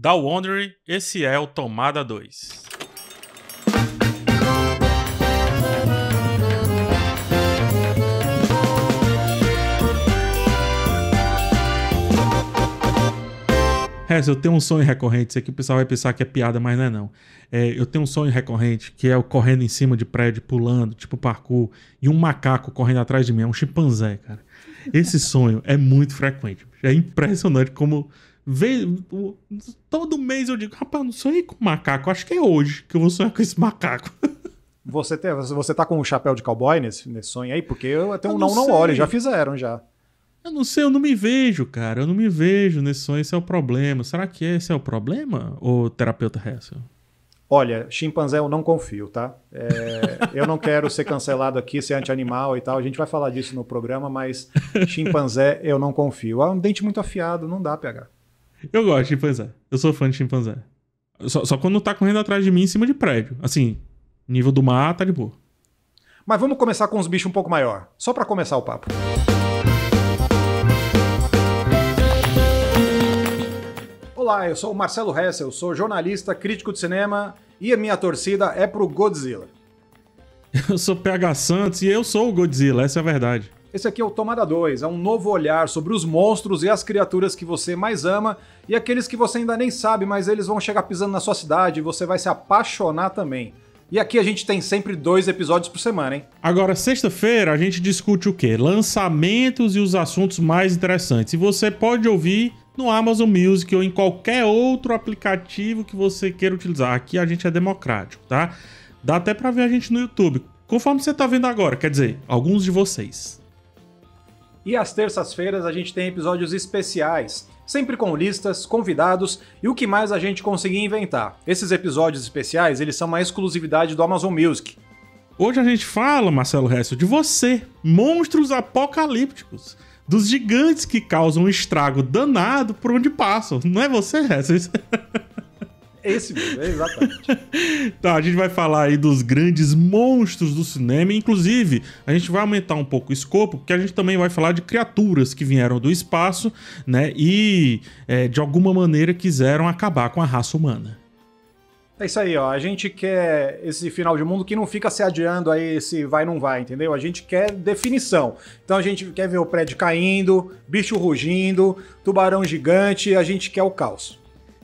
Da Wondery, esse é o Tomada 2. Eu tenho um sonho recorrente, isso aqui o pessoal vai pensar que é piada, mas não é não. Eu tenho um sonho recorrente, que é o correndo em cima de prédio, pulando, tipo parkour, e um macaco correndo atrás de mim, é um chimpanzé, cara. Esse sonho é muito frequente, é impressionante como... Todo mês eu digo, rapaz, não sonhei com macaco, acho que é hoje que eu vou sonhar com esse macaco. Você tá com um chapéu de cowboy nesse sonho aí? Porque eu até um não olhe, já fizeram já. Eu não sei, eu não me vejo, cara. Eu não me vejo nesse sonho, esse é o problema. Será que esse é o problema, ô terapeuta Hessel? Olha, chimpanzé eu não confio, tá? Eu não quero ser cancelado aqui, ser anti-animal e tal. A gente vai falar disso no programa, mas chimpanzé eu não confio. É um dente muito afiado, não dá, PH. Eu gosto de chimpanzé. Eu sou fã de chimpanzé. Só quando tá correndo atrás de mim em cima de prédio. Assim, nível do mar tá de boa. Mas vamos começar com uns bichos um pouco maior. Só pra começar o papo. Olá, eu sou o Marcelo Hessel, sou jornalista, crítico de cinema e a minha torcida é pro Godzilla. Eu sou PH Santos e eu sou o Godzilla, essa é a verdade. Esse aqui é o Tomada 2, é um novo olhar sobre os monstros e as criaturas que você mais ama e aqueles que você ainda nem sabe, mas eles vão chegar pisando na sua cidade e você vai se apaixonar também. E aqui a gente tem sempre 2 episódios por semana, hein? Agora, sexta-feira, a gente discute o quê? Lançamentos e os assuntos mais interessantes. E você pode ouvir no Amazon Music ou em qualquer outro aplicativo que você queira utilizar. Aqui a gente é democrático, tá? Dá até pra ver a gente no YouTube, conforme você tá vendo agora, quer dizer, alguns de vocês. E às terças-feiras a gente tem episódios especiais, sempre com listas, convidados e o que mais a gente conseguir inventar. Esses episódios especiais, eles são uma exclusividade do Amazon Music. Hoje a gente fala, Marcelo Hessel, de você, monstros apocalípticos. Dos gigantes que causam um estrago danado por onde passam. Não é você, essa? Esse mesmo, exatamente. Tá, a gente vai falar aí dos grandes monstros do cinema. Inclusive, a gente vai aumentar um pouco o escopo, porque a gente também vai falar de criaturas que vieram do espaço, né? E, de alguma maneira, quiseram acabar com a raça humana. É isso aí, ó. A gente quer esse final de mundo que não fica se adiando aí se vai ou não vai, entendeu? A gente quer definição. Então a gente quer ver o prédio caindo, bicho rugindo, tubarão gigante, a gente quer o caos.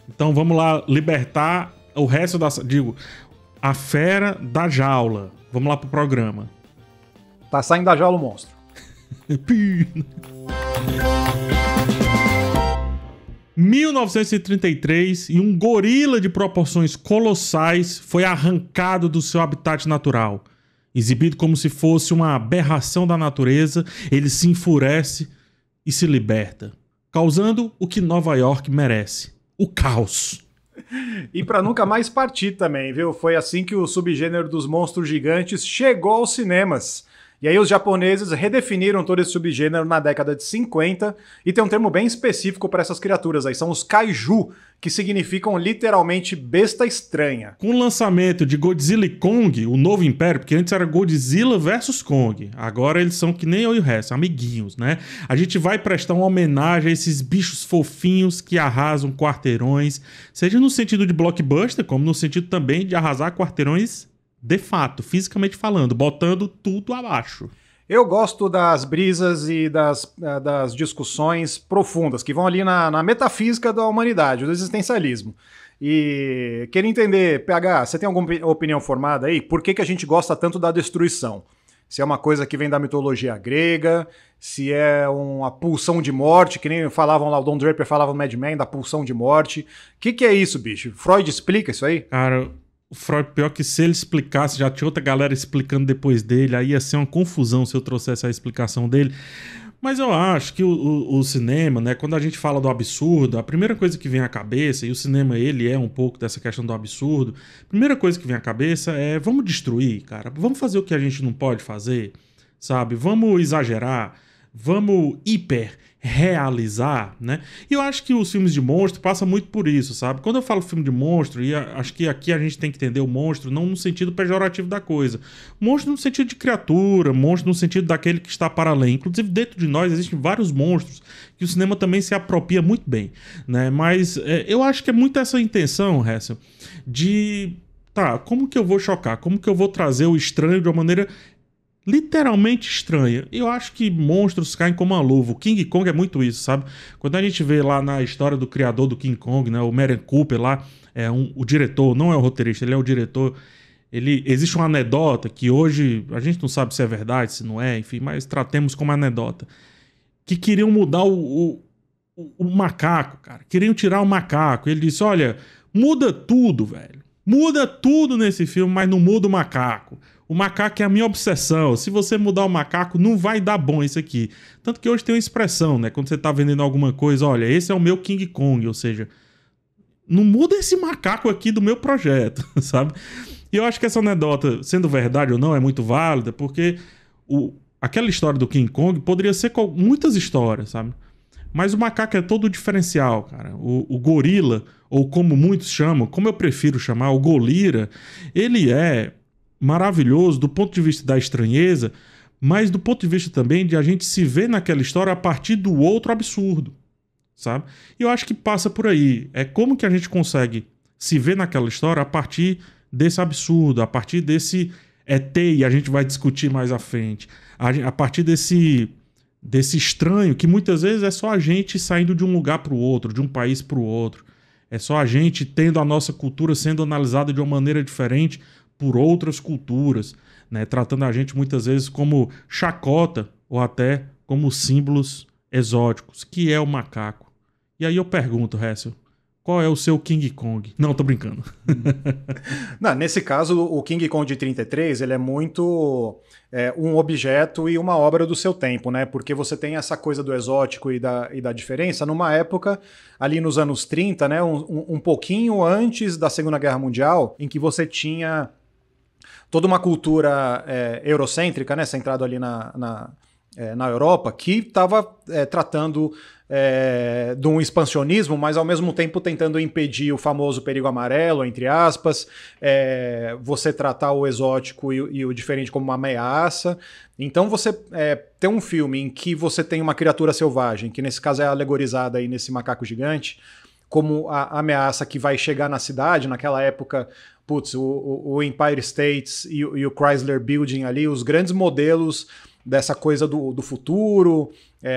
Então vamos lá libertar o resto da... Digo, a fera da jaula. Vamos lá pro programa. Tá saindo da jaula o monstro. Pino. 1933, e um gorila de proporções colossais foi arrancado do seu habitat natural. Exibido como se fosse uma aberração da natureza, ele se enfurece e se liberta, causando o que Nova York merece: o caos. E pra nunca mais partir também, viu? Foi assim que o subgênero dos monstros gigantes chegou aos cinemas. E aí os japoneses redefiniram todo esse subgênero na década de 50 e tem um termo bem específico para essas criaturas aí, são os kaiju, que significam literalmente besta estranha. Com o lançamento de Godzilla e Kong, o novo império, porque antes era Godzilla versus Kong, agora eles são que nem eu e o resto, amiguinhos, né? A gente vai prestar uma homenagem a esses bichos fofinhos que arrasam quarteirões, seja no sentido de blockbuster, como no sentido também de arrasar quarteirões... de fato, fisicamente falando, botando tudo abaixo. Eu gosto das brisas e das discussões profundas, que vão ali na metafísica da humanidade, do existencialismo. E queria entender, PH, você tem alguma opinião formada aí? Por que a gente gosta tanto da destruição? Se é uma coisa que vem da mitologia grega, se é uma pulsão de morte, que nem falavam lá, o Don Draper falava no Mad Men, da pulsão de morte. O que é isso, bicho? Freud explica isso aí? Cara... O Freud, pior que se ele explicasse, já tinha outra galera explicando depois dele, aí ia ser uma confusão se eu trouxesse a explicação dele. Mas eu acho que o cinema, né, quando a gente fala do absurdo, a primeira coisa que vem à cabeça, e o cinema ele é um pouco dessa questão do absurdo, a primeira coisa que vem à cabeça é vamos destruir, cara, vamos fazer o que a gente não pode fazer, sabe? Vamos exagerar, vamos hiper realizar, né? E eu acho que os filmes de monstro passam muito por isso, sabe? Quando eu falo filme de monstro, e acho que aqui a gente tem que entender o monstro não no sentido pejorativo da coisa. Monstro no sentido de criatura, monstro no sentido daquele que está para além. Inclusive, dentro de nós existem vários monstros que o cinema também se apropria muito bem, né? Mas eu acho que é muito essa intenção, Hessel, de... Tá, como que eu vou chocar? Como que eu vou trazer o estranho de uma maneira literalmente estranha? Eu acho que monstros caem como uma luva. O King Kong é muito isso, sabe? Quando a gente vê lá na história do criador do King Kong, né, o Marion Cooper lá, o diretor, não é o roteirista, ele é o diretor. Existe uma anedota que hoje a gente não sabe se é verdade, se não é, enfim, mas tratemos como anedota. Que queriam mudar o macaco, cara. Queriam tirar o macaco. Ele disse, olha, muda tudo, velho. Muda tudo nesse filme, mas não muda o macaco. O macaco é a minha obsessão. Se você mudar o macaco, não vai dar bom isso aqui. Tanto que hoje tem uma expressão, né? Quando você tá vendendo alguma coisa, olha, esse é o meu King Kong, ou seja, não muda esse macaco aqui do meu projeto, sabe? E eu acho que essa anedota, sendo verdade ou não, é muito válida, porque aquela história do King Kong poderia ser com muitas histórias, sabe? Mas o macaco é todo diferencial, cara. O gorila, ou como muitos chamam, como eu prefiro chamar, o golira, ele é maravilhoso do ponto de vista da estranheza, mas do ponto de vista também de a gente se ver naquela história a partir do outro absurdo, sabe? E eu acho que passa por aí. É como que a gente consegue se ver naquela história a partir desse absurdo, a partir desse ET, e a gente vai discutir mais à frente, a partir desse estranho, que muitas vezes é só a gente saindo de um lugar para o outro, de um país para o outro. É só a gente tendo a nossa cultura sendo analisada de uma maneira diferente por outras culturas, né? Tratando a gente muitas vezes como chacota ou até como símbolos exóticos, que é o macaco. E aí eu pergunto, Hessel, qual é o seu King Kong? Não, tô brincando. Não, nesse caso, o King Kong de 33, ele é muito um objeto e uma obra do seu tempo, né? Porque você tem essa coisa do exótico e da diferença numa época, ali nos anos 30, né? Um pouquinho antes da Segunda Guerra Mundial, em que você tinha toda uma cultura eurocêntrica, né? Centrado ali na Europa, que estava tratando de um expansionismo, mas ao mesmo tempo tentando impedir o famoso perigo amarelo, entre aspas, você tratar o exótico e o diferente como uma ameaça. Então você tem um filme em que você tem uma criatura selvagem, que nesse caso é alegorizada aí nesse macaco gigante, como a ameaça que vai chegar na cidade. Naquela época, putz, o Empire States e o Chrysler Building ali, os grandes modelos dessa coisa do futuro,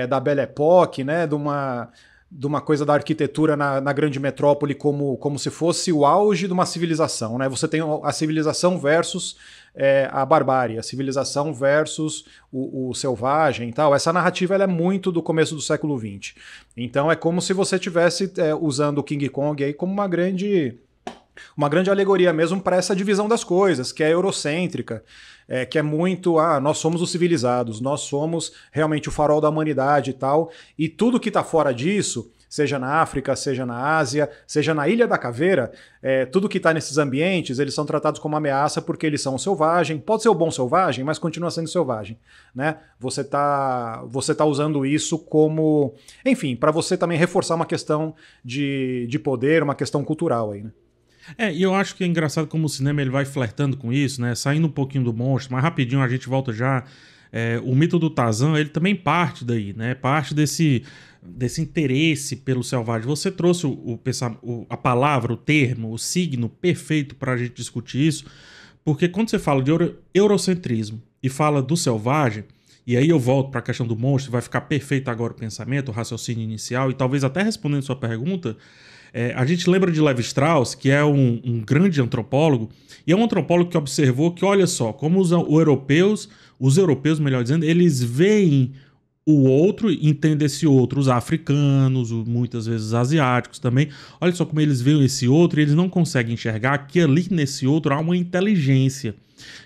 da Belle Époque, né? De uma coisa da arquitetura na grande metrópole como se fosse o auge de uma civilização, né? Você tem a civilização versus a barbárie, a civilização versus o selvagem e tal. Essa narrativa ela é muito do começo do século XX. Então é como se você estivesse usando o King Kong aí como uma grande alegoria mesmo para essa divisão das coisas, que é eurocêntrica, que é muito, nós somos os civilizados, nós somos realmente o farol da humanidade e tal, e tudo que está fora disso, seja na África, seja na Ásia, seja na Ilha da Caveira, tudo que está nesses ambientes, eles são tratados como ameaça porque eles são selvagem, pode ser o bom selvagem, mas continua sendo selvagem, né? Você tá usando isso como, enfim, para você também reforçar uma questão de poder, uma questão cultural aí, né? E eu acho que é engraçado como o cinema ele vai flertando com isso, né? Saindo um pouquinho do monstro, mas rapidinho a gente volta já. O mito do Tarzan, ele também parte daí, né? Parte desse interesse pelo selvagem. Você trouxe a palavra, o termo, o signo perfeito para a gente discutir isso, porque quando você fala de eurocentrismo e fala do selvagem, e aí eu volto para a questão do monstro, vai ficar perfeito agora o pensamento, o raciocínio inicial, e talvez até respondendo sua pergunta... a gente lembra de Levi Strauss, que é um grande antropólogo, e é um antropólogo que observou que, olha só, como os europeus, melhor dizendo, eles veem o outro, entendem esse outro, os africanos, muitas vezes os asiáticos também, olha só como eles veem esse outro e eles não conseguem enxergar que ali nesse outro há uma inteligência.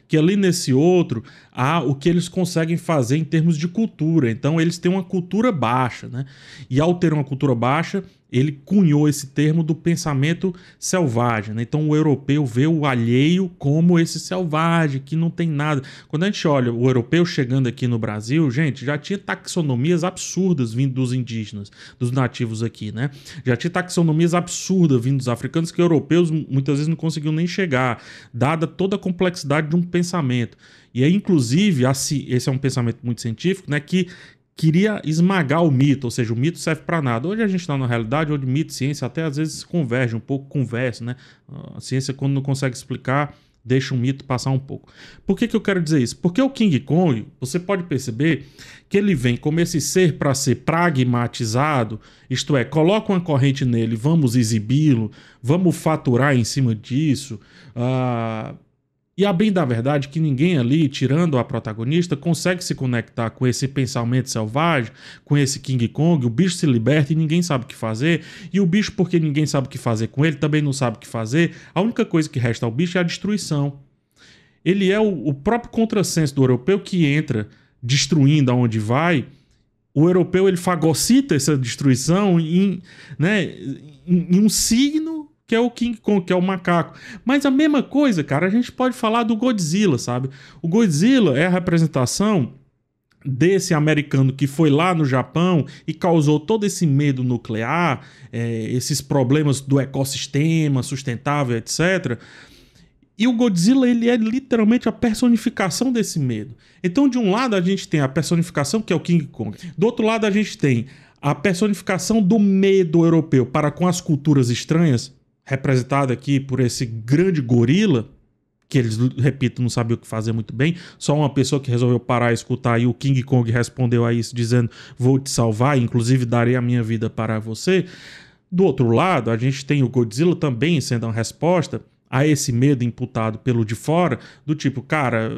Que ali nesse outro há o que eles conseguem fazer em termos de cultura. Então eles têm uma cultura baixa, né? E ao ter uma cultura baixa, ele cunhou esse termo do pensamento selvagem, né? Então o europeu vê o alheio como esse selvagem, que não tem nada. Quando a gente olha o europeu chegando aqui no Brasil, gente, já tinha taxonomias absurdas vindo dos indígenas, dos nativos aqui, né? Já tinha taxonomias absurdas vindo dos africanos que europeus muitas vezes não conseguiam nem chegar, dada toda a complexidade de um pensamento. E aí, inclusive, esse é um pensamento muito científico, né? Que queria esmagar o mito, ou seja, o mito serve para nada. Hoje a gente está na realidade, onde mito e ciência até às vezes convergem, um pouco conversam, né? A ciência, quando não consegue explicar, deixa o mito passar um pouco. Por que que eu quero dizer isso? Porque o King Kong, você pode perceber que ele vem como esse ser para ser pragmatizado, isto é, coloca uma corrente nele, vamos exibi-lo, vamos faturar em cima disso. E a bem da verdade que ninguém ali, tirando a protagonista, consegue se conectar com esse pensamento selvagem, com esse King Kong. O bicho se liberta e ninguém sabe o que fazer. E o bicho, porque ninguém sabe o que fazer com ele, também não sabe o que fazer. A única coisa que resta ao bicho é a destruição. Ele é o próprio contrassenso do europeu que entra destruindo aonde vai. O europeu, ele fagocita essa destruição em um signo que é o King Kong, que é o macaco. Mas a mesma coisa, cara, a gente pode falar do Godzilla, sabe? O Godzilla é a representação desse americano que foi lá no Japão e causou todo esse medo nuclear, esses problemas do ecossistema sustentável, etc. E o Godzilla, ele é literalmente a personificação desse medo. Então, de um lado, a gente tem a personificação, que é o King Kong. Do outro lado, a gente tem a personificação do medo europeu para com as culturas estranhas, representado aqui por esse grande gorila, que eles, repito, não sabiam o que fazer muito bem. Só uma pessoa que resolveu parar e escutar, e o King Kong respondeu a isso dizendo: vou te salvar, inclusive darei a minha vida para você. Do outro lado, a gente tem o Godzilla também sendo uma resposta a esse medo imputado pelo de fora, do tipo, cara,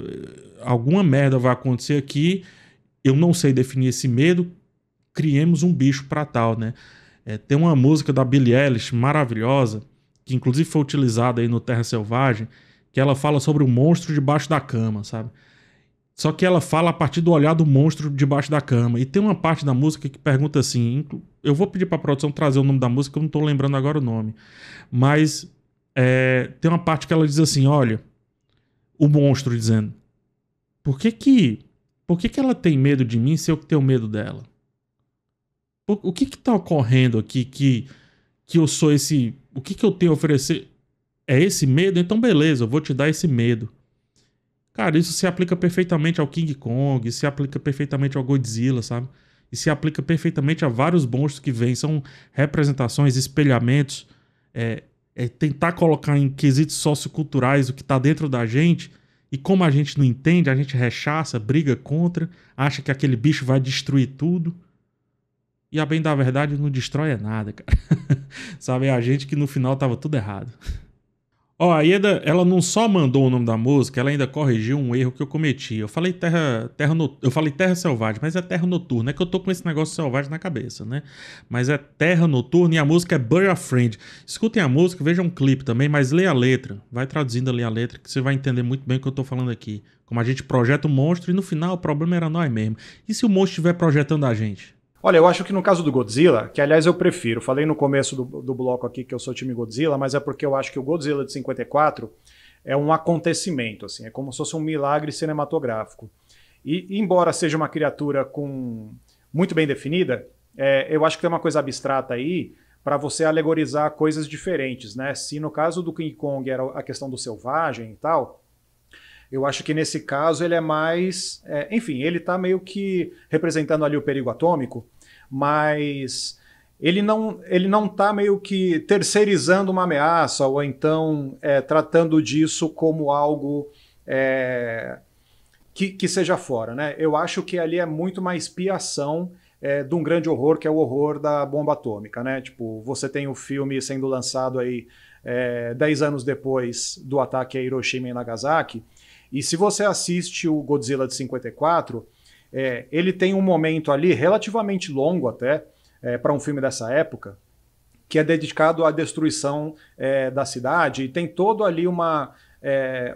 alguma merda vai acontecer aqui, eu não sei definir esse medo, criemos um bicho para tal, né? Tem uma música da Billie Eilish maravilhosa, que inclusive foi utilizada aí no Terra Selvagem, que ela fala sobre o monstro debaixo da cama, sabe? Só que ela fala a partir do olhar do monstro debaixo da cama. E tem uma parte da música que pergunta assim... Eu vou pedir para a produção trazer o nome da música, eu não estou lembrando agora o nome. Mas tem uma parte que ela diz assim, olha... O monstro dizendo... Por que ela tem medo de mim se eu tenho medo dela? O que que tá ocorrendo aqui que eu sou esse... O que que eu tenho a oferecer? É esse medo? Então beleza, eu vou te dar esse medo. Cara, isso se aplica perfeitamente ao King Kong, se aplica perfeitamente ao Godzilla, sabe? E se aplica perfeitamente a vários monstros que vêm. São representações, espelhamentos. Tentar colocar em quesitos socioculturais o que tá dentro da gente. E como a gente não entende, a gente rechaça, briga contra, acha que aquele bicho vai destruir tudo. E a bem da verdade não destrói nada, cara. Sabe, é a gente que no final tava tudo errado. Ó, a Ieda, ela não só mandou o nome da música, ela ainda corrigiu um erro que eu cometi. Eu falei Terra Selvagem, mas é Terra Noturna. É que eu tô com esse negócio selvagem na cabeça, né? Mas é Terra Noturna e a música é Bury a Friend. Escutem a música, vejam um clipe também, mas leia a letra. Vai traduzindo ali a letra que você vai entender muito bem o que eu tô falando aqui. Como a gente projeta o monstro e no final o problema era nós mesmo. E se o monstro estiver projetando a gente? Olha, eu acho que no caso do Godzilla, que aliás eu prefiro, falei no começo do bloco aqui que eu sou time Godzilla, mas é porque eu acho que o Godzilla de 54 é um acontecimento, assim, é como se fosse um milagre cinematográfico. E embora seja uma criatura muito bem definida, eu acho que tem uma coisa abstrata aí para você alegorizar coisas diferentes, né? Se no caso do King Kong era a questão do selvagem e tal... Eu acho que nesse caso ele é mais... enfim, ele está meio que representando ali o perigo atômico, mas ele não está meio que terceirizando uma ameaça ou então tratando disso como algo que seja fora, né? Eu acho que ali é muito uma expiação de um grande horror, que é o horror da bomba atômica, né? Tipo, você tem o filme sendo lançado aí 10 anos depois do ataque a Hiroshima e Nagasaki. E se você assiste o Godzilla de 54, ele tem um momento ali, relativamente longo até, para um filme dessa época, que é dedicado à destruição da cidade, e tem todo ali uma,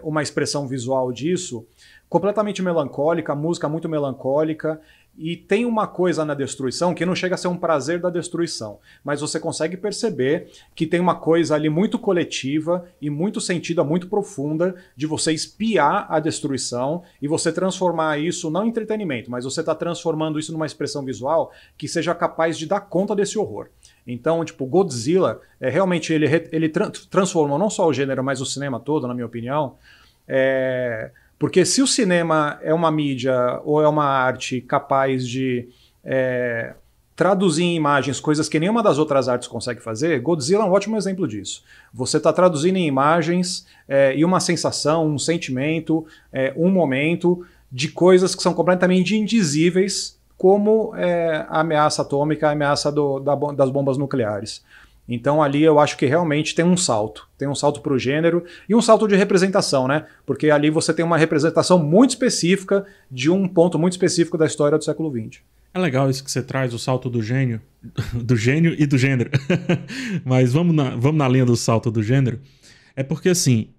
uma expressão visual disso, completamente melancólica, música muito melancólica, e tem uma coisa na destruição que não chega a ser um prazer da destruição, mas você consegue perceber que tem uma coisa ali muito coletiva e muito sentida, muito profunda, de você espiar a destruição e você transformar isso, não em entretenimento, mas você está transformando isso numa expressão visual que seja capaz de dar conta desse horror. Então, tipo, Godzilla, realmente ele transformou não só o gênero, mas o cinema todo, na minha opinião, porque se o cinema é uma mídia ou é uma arte capaz de traduzir em imagens coisas que nenhuma das outras artes consegue fazer, Godzilla é um ótimo exemplo disso. Você está traduzindo em imagens e uma sensação, um sentimento, um momento de coisas que são completamente indizíveis, como a ameaça atômica, a ameaça das bombas nucleares. Então ali eu acho que realmente tem um salto para o gênero e um salto de representação, né? Porque ali você tem uma representação muito específica de um ponto muito específico da história do século XX. É legal isso que você traz, o salto do gênio e do gênero. Mas vamos na linha do salto do gênero. É porque assim,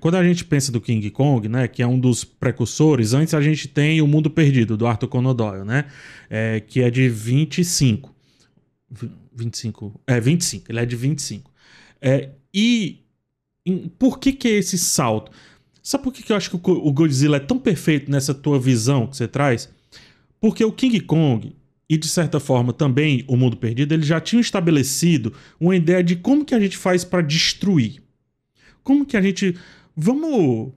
quando a gente pensa do King Kong, né, que é um dos precursores, antes a gente tem o Mundo Perdido, do Arthur Conan Doyle, né? Que é de 25. Ele é de 25. Por que que é esse salto? Sabe por que que eu acho que o Godzilla é tão perfeito nessa tua visão que você traz? Porque o King Kong e, de certa forma, também o Mundo Perdido, eles já tinham estabelecido uma ideia de como que a gente faz para destruir. Como que a gente... Vamos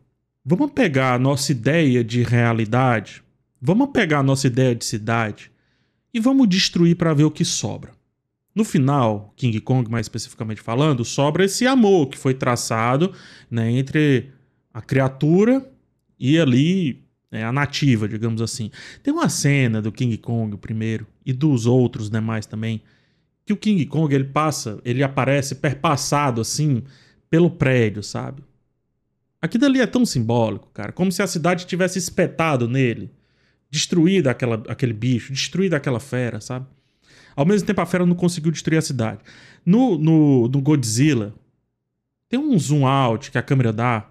pegar a nossa ideia de realidade, vamos pegar a nossa ideia de cidade e vamos destruir para ver o que sobra. No final, King Kong, mais especificamente falando, sobra esse amor que foi traçado, né, entre a criatura e ali a nativa, digamos assim. Tem uma cena do King Kong, o primeiro, e dos outros demais também, que o King Kong ele aparece perpassado assim pelo prédio, sabe? Aquilo ali é tão simbólico, cara, como se a cidade tivesse espetado nele, destruído aquele bicho, destruído aquela fera, sabe? Ao mesmo tempo, a fera não conseguiu destruir a cidade. No Godzilla, tem um zoom out que a câmera dá.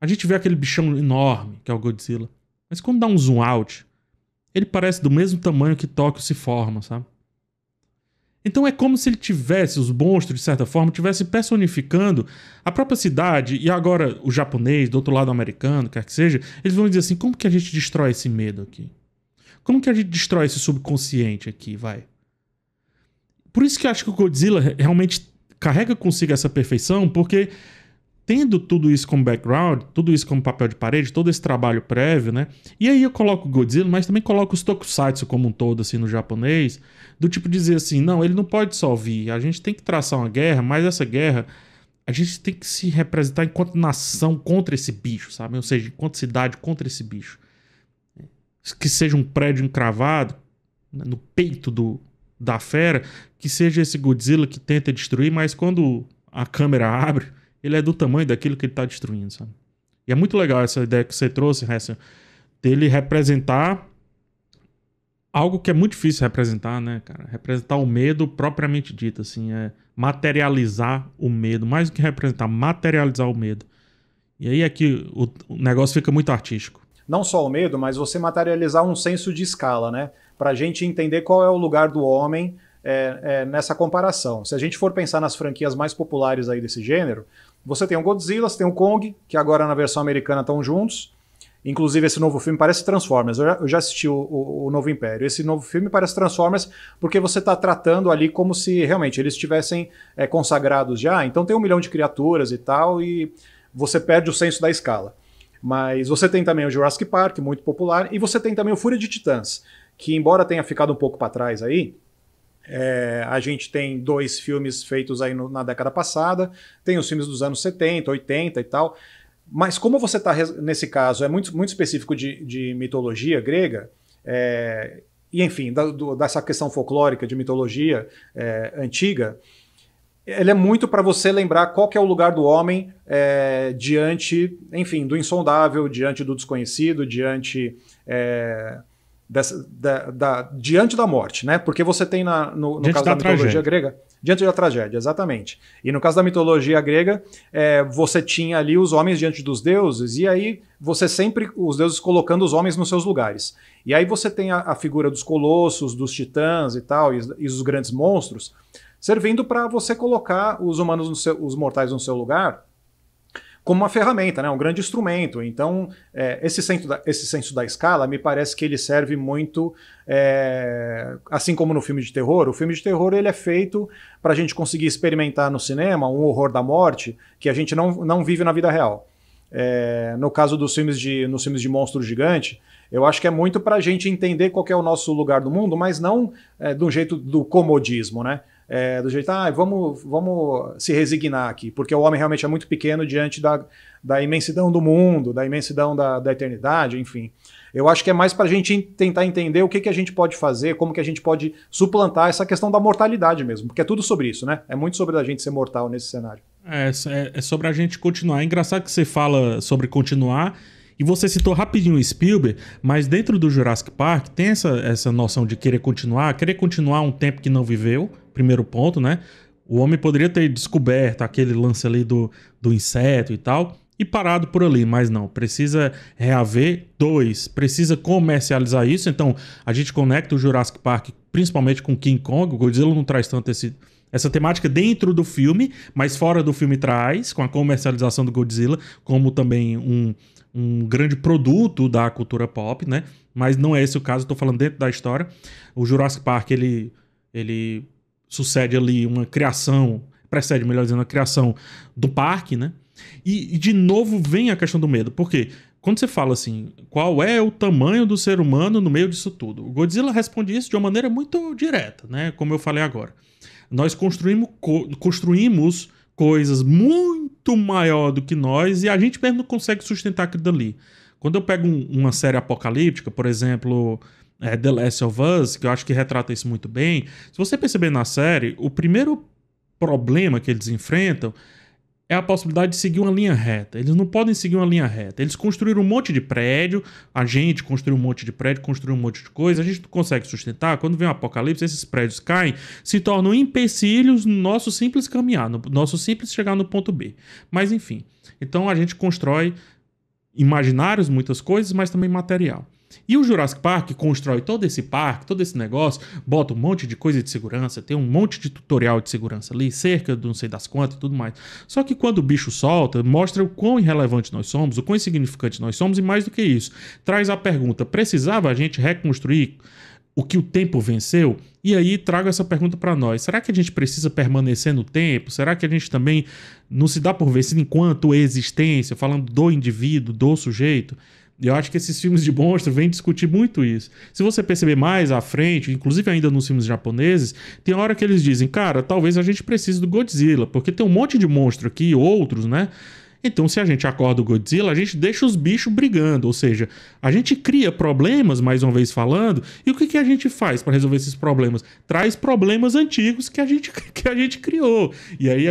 A gente vê aquele bichão enorme que é o Godzilla. Mas quando dá um zoom out, ele parece do mesmo tamanho que Tóquio se forma, sabe? Então é como se ele tivesse, os monstros, de certa forma, tivesse personificando a própria cidade. E agora o japonês, do outro lado o americano, quer que seja, eles vão dizer assim, como que a gente destrói esse medo aqui? Como que a gente destrói esse subconsciente aqui, vai? Por isso que eu acho que o Godzilla realmente carrega consigo essa perfeição, porque tendo tudo isso como background, tudo isso como papel de parede, todo esse trabalho prévio, né? E aí eu coloco o Godzilla, mas também coloco os tokusatsu como um todo, assim, no japonês, do tipo dizer assim, não, ele não pode só vir, a gente tem que traçar uma guerra, mas essa guerra a gente tem que se representar enquanto nação contra esse bicho, sabe? Ou seja, enquanto cidade contra esse bicho. Que seja um prédio encravado, né, no peito da fera, que seja esse Godzilla que tenta destruir, mas quando a câmera abre, ele é do tamanho daquilo que ele está destruindo, sabe? E é muito legal essa ideia que você trouxe, Hesson, dele representar algo que é muito difícil representar, né, cara? Representar o medo propriamente dito, assim, materializar o medo, mais do que representar, materializar o medo. E aí é que o negócio fica muito artístico. Não só o medo, mas você materializar um senso de escala, né? Para a gente entender qual é o lugar do homem nessa comparação. Se a gente for pensar nas franquias mais populares aí desse gênero, você tem o Godzilla, você tem o Kong, que agora na versão americana estão juntos. Inclusive esse novo filme parece Transformers, eu já assisti o Novo Império. Esse novo filme parece Transformers porque você está tratando ali como se realmente eles estivessem consagrados já. Então tem 1 milhão de criaturas e tal, e você perde o senso da escala. Mas você tem também o Jurassic Park, muito popular, e você tem também o Fúria de Titãs, que embora tenha ficado um pouco para trás aí, a gente tem 2 filmes feitos aí na década passada, tem os filmes dos anos 70, 80 e tal, mas como você está, nesse caso, é muito, muito específico de mitologia grega, e enfim, dessa questão folclórica de mitologia antiga, ele é muito para você lembrar qual que é o lugar do homem diante, enfim, do insondável, diante do desconhecido, diante, diante da morte, né? Porque você tem no caso da mitologia grega, diante da tragédia, exatamente. E no caso da mitologia grega, você tinha ali os homens diante dos deuses, e aí você sempre, os deuses colocando os homens nos seus lugares. E aí você tem a figura dos colossos, dos titãs e tal, e os grandes monstros, servindo para você colocar os humanos, os mortais no seu lugar, como uma ferramenta, né? Um grande instrumento. Então, esse senso da escala, me parece que ele serve muito, assim como no filme de terror. O filme de terror ele é feito para a gente conseguir experimentar no cinema um horror da morte que a gente não vive na vida real. No caso dos filmes nos filmes de monstro gigante, eu acho que é muito para a gente entender qual que é o nosso lugar do mundo, mas não do jeito do comodismo, né? Do jeito, vamos se resignar aqui, porque o homem realmente é muito pequeno diante da imensidão do mundo, da imensidão da eternidade, enfim. Eu acho que é mais para a gente tentar entender o que a gente pode fazer, como que a gente pode suplantar essa questão da mortalidade mesmo, porque é tudo sobre isso, né? É muito sobre a gente ser mortal nesse cenário. É sobre a gente continuar. É engraçado que você fala sobre continuar, e você citou rapidinho o Spielberg, mas dentro do Jurassic Park tem essa noção de querer continuar um tempo que não viveu, primeiro ponto, né? O homem poderia ter descoberto aquele lance ali do inseto e tal, e parado por ali, mas não, precisa reaver. Dois, precisa comercializar isso, então a gente conecta o Jurassic Park principalmente com King Kong. O Godzilla não traz tanto essa temática dentro do filme, mas fora do filme traz, com a comercialização do Godzilla, como também um grande produto da cultura pop, né? Mas não é esse o caso, eu tô falando dentro da história. O Jurassic Park, ele sucede ali uma criação, precede, melhor dizendo, a criação do parque, né? E de novo vem a questão do medo, porque quando você fala assim, qual é o tamanho do ser humano no meio disso tudo? O Godzilla responde isso de uma maneira muito direta, né? Como eu falei agora. Nós construímos coisas muito maior do que nós, e a gente mesmo não consegue sustentar aquilo dali. Quando eu pego uma série apocalíptica, por exemplo, The Last of Us, que eu acho que retrata isso muito bem, se você perceber na série, o primeiro problema que eles enfrentam é a possibilidade de seguir uma linha reta. Eles não podem seguir uma linha reta. Eles construíram um monte de prédio, a gente construiu um monte de prédio, construiu um monte de coisa, a gente não consegue sustentar. Quando vem um apocalipse, esses prédios caem, se tornam empecilhos no nosso simples caminhar, no nosso simples chegar no ponto B. Mas enfim, então a gente constrói imaginários, muitas coisas, mas também material. E o Jurassic Park constrói todo esse parque, todo esse negócio, bota um monte de coisa de segurança, tem um monte de tutorial de segurança ali, cerca de não sei das quantas e tudo mais. Só que quando o bicho solta, mostra o quão irrelevante nós somos, o quão insignificante nós somos, e mais do que isso, traz a pergunta, precisava a gente reconstruir o que o tempo venceu? E aí trago essa pergunta para nós. Será que a gente precisa permanecer no tempo? Será que a gente também não se dá por vencido enquanto existência, falando do indivíduo, do sujeito? Eu acho que esses filmes de monstro vêm discutir muito isso. Se você perceber mais à frente, inclusive ainda nos filmes japoneses, tem hora que eles dizem, cara, talvez a gente precise do Godzilla, porque tem um monte de monstro aqui, outros, né? Então, se a gente acorda o Godzilla, a gente deixa os bichos brigando, ou seja, a gente cria problemas, mais uma vez falando, e o que a gente faz para resolver esses problemas? Traz problemas antigos que a gente criou. E aí,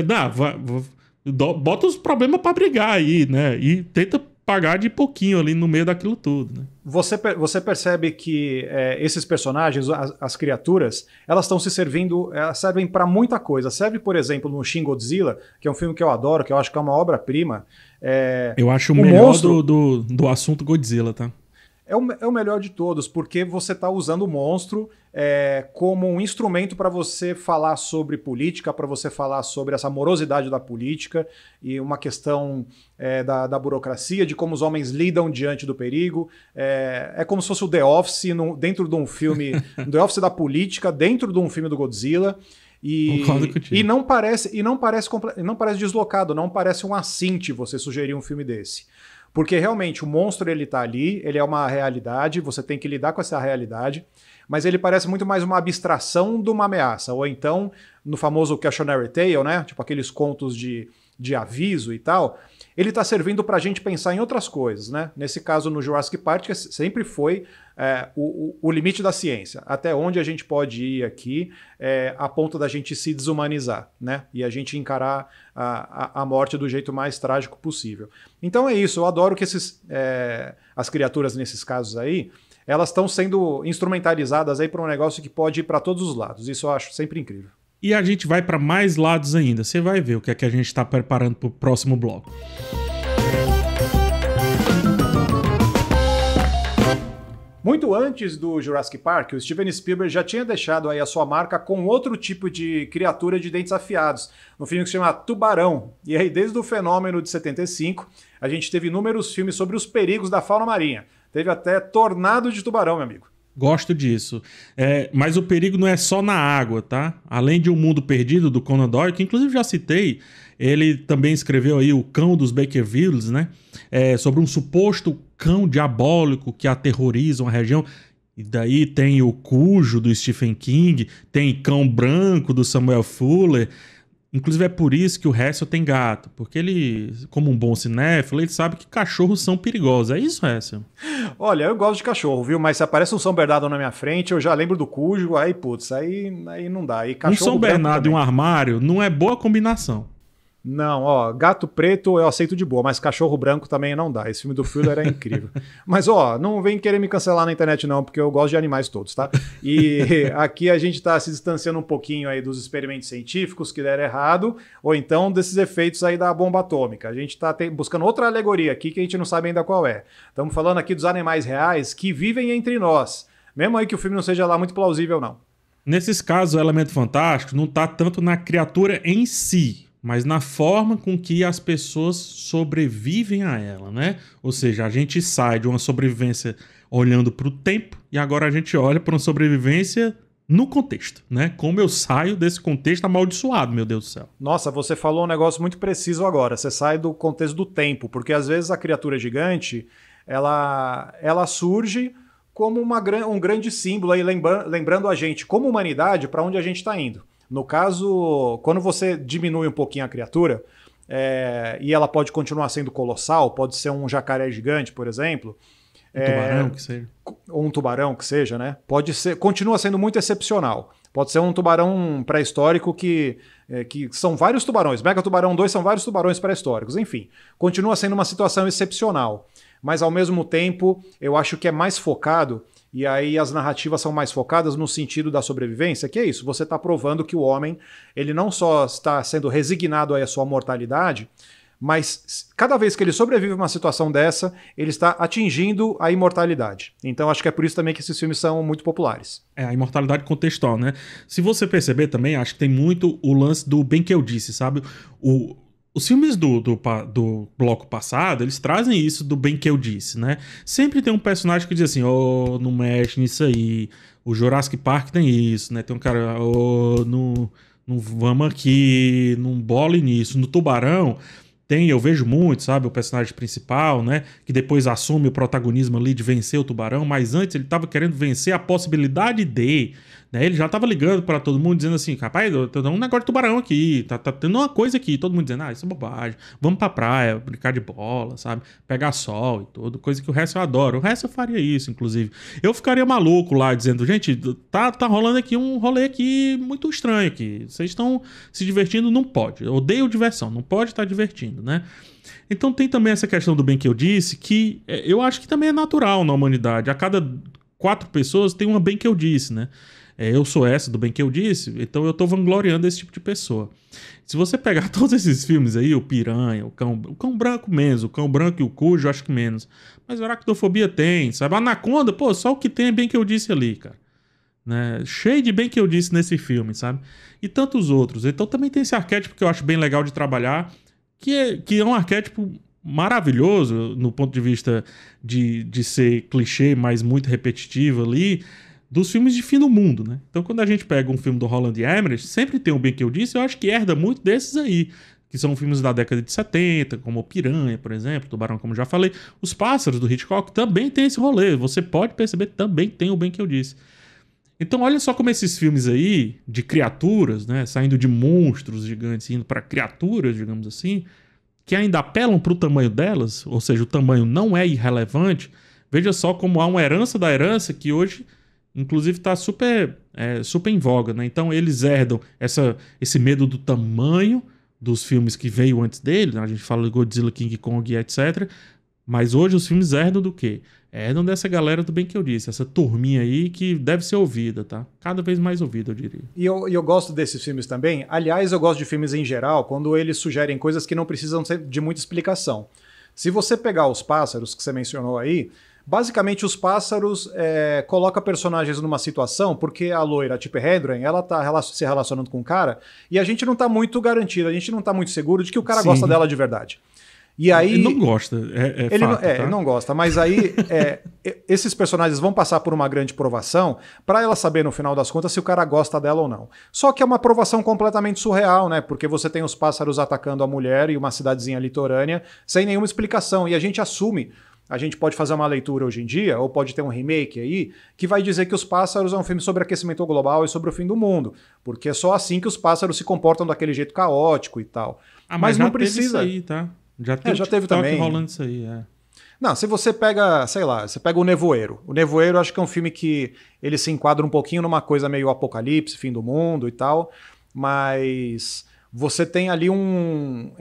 bota os problemas para brigar aí, né? E tenta pagar de pouquinho ali no meio daquilo tudo, né? Você percebe que esses personagens, as criaturas, elas estão se servindo, elas servem para muita coisa. Serve, por exemplo, no Shin Godzilla, que é um filme que eu adoro, que eu acho que é uma obra-prima. Eu acho o melhor monstro do assunto Godzilla, tá? É o melhor de todos, porque você está usando o monstro como um instrumento para você falar sobre política, para você falar sobre essa morosidade da política e uma questão da burocracia, de como os homens lidam diante do perigo. É como se fosse o The Office dentro de um filme, The Office da política, dentro de um filme do Godzilla. E não parece deslocado, não parece um assinte você sugerir um filme desse. Porque realmente o monstro ele tá ali, ele é uma realidade, você tem que lidar com essa realidade, mas ele parece muito mais uma abstração de uma ameaça, ou então no famoso cautionary tale, né? Tipo aqueles contos de aviso e tal, ele tá servindo pra gente pensar em outras coisas, né? Nesse caso no Jurassic Park sempre foi o limite da ciência, até onde a gente pode ir aqui a ponto da gente se desumanizar, né? E a gente encarar a morte do jeito mais trágico possível. Então é isso, eu adoro que as criaturas nesses casos aí, elas estão sendo instrumentalizadas aí para um negócio que pode ir para todos os lados. Isso eu acho sempre incrível. E a gente vai para mais lados ainda. Você vai ver o que é que a gente está preparando para o próximo bloco. Muito antes do Jurassic Park, o Steven Spielberg já tinha deixado aí a sua marca com outro tipo de criatura de dentes afiados, no filme que se chama Tubarão. E aí, desde o fenômeno de 75, a gente teve inúmeros filmes sobre os perigos da fauna marinha. Teve até Tornado de Tubarão, meu amigo. Gosto disso. É, mas o perigo não é só na água, tá? Além de O Mundo Perdido, do Conan Doyle, que inclusive já citei, ele também escreveu aí O Cão dos Bakervilles, né? Sobre um suposto cão diabólico que aterroriza uma região. E daí tem o Cujo, do Stephen King, tem Cão Branco, do Samuel Fuller. Inclusive é por isso que o Hessel tem gato, porque ele, como um bom cinéfilo, ele sabe que cachorros são perigosos. É isso, Hessel? Olha, eu gosto de cachorro, viu? Mas se aparece um São Bernardo na minha frente, eu já lembro do Cujo, aí putz, aí não dá. E cachorro, um São Bernardo e um armário não é boa combinação. Não, ó, gato preto eu aceito de boa, mas cachorro branco também não dá. Esse filme do Fuller era incrível. Mas, ó, não vem querer me cancelar na internet não, porque eu gosto de animais todos, tá? E aqui a gente tá se distanciando um pouquinho aí dos experimentos científicos que deram errado, ou então desses efeitos aí da bomba atômica. A gente tá buscando outra alegoria aqui que a gente não sabe ainda qual é. Estamos falando aqui dos animais reais que vivem entre nós. Mesmo aí que o filme não seja lá muito plausível, não. Nesses casos, o elemento fantástico não tá tanto na criatura em si, mas na forma com que as pessoas sobrevivem a ela, né? Ou seja, a gente sai de uma sobrevivência olhando para o tempo e agora a gente olha para uma sobrevivência no contexto, né? Como eu saio desse contexto amaldiçoado, meu Deus do céu. Nossa, você falou um negócio muito preciso agora. Você sai do contexto do tempo, porque às vezes a criatura gigante, ela surge como um grande símbolo, aí, lembrando a gente, como humanidade, para onde a gente está indo. No caso, quando você diminui um pouquinho a criatura, e ela pode continuar sendo colossal, pode ser um jacaré gigante, por exemplo. Um tubarão que seja. Ou um tubarão que seja, né? Pode ser, continua sendo muito excepcional. Pode ser um tubarão pré-histórico que são vários tubarões. Mega Tubarão 2 são vários tubarões pré-históricos. Enfim, continua sendo uma situação excepcional. Mas, ao mesmo tempo, eu acho que é mais focado. E aí as narrativas são mais focadas no sentido da sobrevivência, que é isso, você está provando que o homem, ele não só está sendo resignado à sua mortalidade, mas cada vez que ele sobrevive a uma situação dessa, ele está atingindo a imortalidade. Então acho que é por isso também que esses filmes são muito populares. É, a imortalidade contextual, né? Se você perceber também, acho que tem muito o lance do bem que eu disse, sabe? Os filmes do bloco passado, eles trazem isso do bem que eu disse, né? Sempre tem um personagem que diz assim, ô, não mexe nisso aí. O Jurassic Park tem isso, né? Tem um cara, ô, não vamos aqui, não bole nisso. No Tubarão tem, eu vejo muito, sabe? O personagem principal, né? Que depois assume o protagonismo ali de vencer o Tubarão, mas antes ele tava querendo vencer a possibilidade de... Né? Ele já tava ligando para todo mundo, dizendo assim, rapaz, tá dando um negócio de tubarão aqui, tá tendo uma coisa aqui, todo mundo dizendo, ah, isso é bobagem, vamos pra praia, brincar de bola, sabe, pegar sol e tudo, coisa que o resto eu adoro, o resto eu faria isso, inclusive, eu ficaria maluco lá, dizendo, gente, tá rolando aqui um rolê aqui muito estranho aqui, vocês estão se divertindo, não pode, eu odeio diversão, não pode estar divertindo, né? Então tem também essa questão do bem que eu disse, que eu acho que também é natural na humanidade, a cada 4 pessoas tem uma bem que eu disse, né? Eu sou essa do bem que eu disse, então eu tô vangloriando esse tipo de pessoa. Se você pegar todos esses filmes aí, o Piranha, o Cão Branco menos, o Cão Branco e o Cujo, acho que menos. Mas a Aracnofobia tem, sabe? A Anaconda, pô, só o que tem é bem que eu disse ali, cara. Né? Cheio de bem que eu disse nesse filme, sabe? E tantos outros. Então também tem esse arquétipo que eu acho bem legal de trabalhar, que é um arquétipo maravilhoso no ponto de vista de ser clichê, mas muito repetitivo ali, dos filmes de fim do mundo, né? Então, quando a gente pega um filme do Roland Emmerich, sempre tem o bem que eu disse, eu acho que herda muito desses aí, que são filmes da década de 70, como Piranha, por exemplo, Tubarão, como já falei. Os Pássaros, do Hitchcock, também tem esse rolê. Você pode perceber, também tem o bem que eu disse. Então, olha só como esses filmes aí, de criaturas, né? Saindo de monstros gigantes, indo para criaturas, digamos assim, que ainda apelam para o tamanho delas, ou seja, o tamanho não é irrelevante. Veja só como há uma herança da herança que hoje... Inclusive está super em voga, né? Então eles herdam esse medo do tamanho dos filmes que veio antes dele, né? A gente fala de Godzilla, King Kong, etc. Mas hoje os filmes herdam do quê? Herdam dessa galera do bem que eu disse, essa turminha aí que deve ser ouvida, tá? Cada vez mais ouvida, eu diria. E eu gosto desses filmes também. Aliás, eu gosto de filmes em geral, quando eles sugerem coisas que não precisam de muita explicação. Se você pegar Os Pássaros, que você mencionou aí, basicamente Os Pássaros coloca personagens numa situação, porque a loira, a Tip Hedren, ela tá se relacionando com o cara, e a gente não tá muito garantido, a gente não tá muito seguro de que o cara gosta dela de verdade. E aí, ele não gosta, tá? Ele não gosta, mas aí esses personagens vão passar por uma grande provação para ela saber no final das contas se o cara gosta dela ou não. Só que é uma provação completamente surreal, né? Porque você tem os pássaros atacando a mulher e uma cidadezinha litorânea sem nenhuma explicação. E a gente assume, a gente pode fazer uma leitura hoje em dia, ou pode ter um remake aí, que vai dizer que Os Pássaros é um filme sobre aquecimento global e sobre o fim do mundo, porque é só assim que os pássaros se comportam daquele jeito caótico e tal. Ah, mas não precisa aí, tá? Já teve também rolando isso aí, Não, se você pega, sei lá, você pega O Nevoeiro. O Nevoeiro acho que é um filme que ele se enquadra um pouquinho numa coisa meio apocalipse, fim do mundo e tal, mas você tem ali um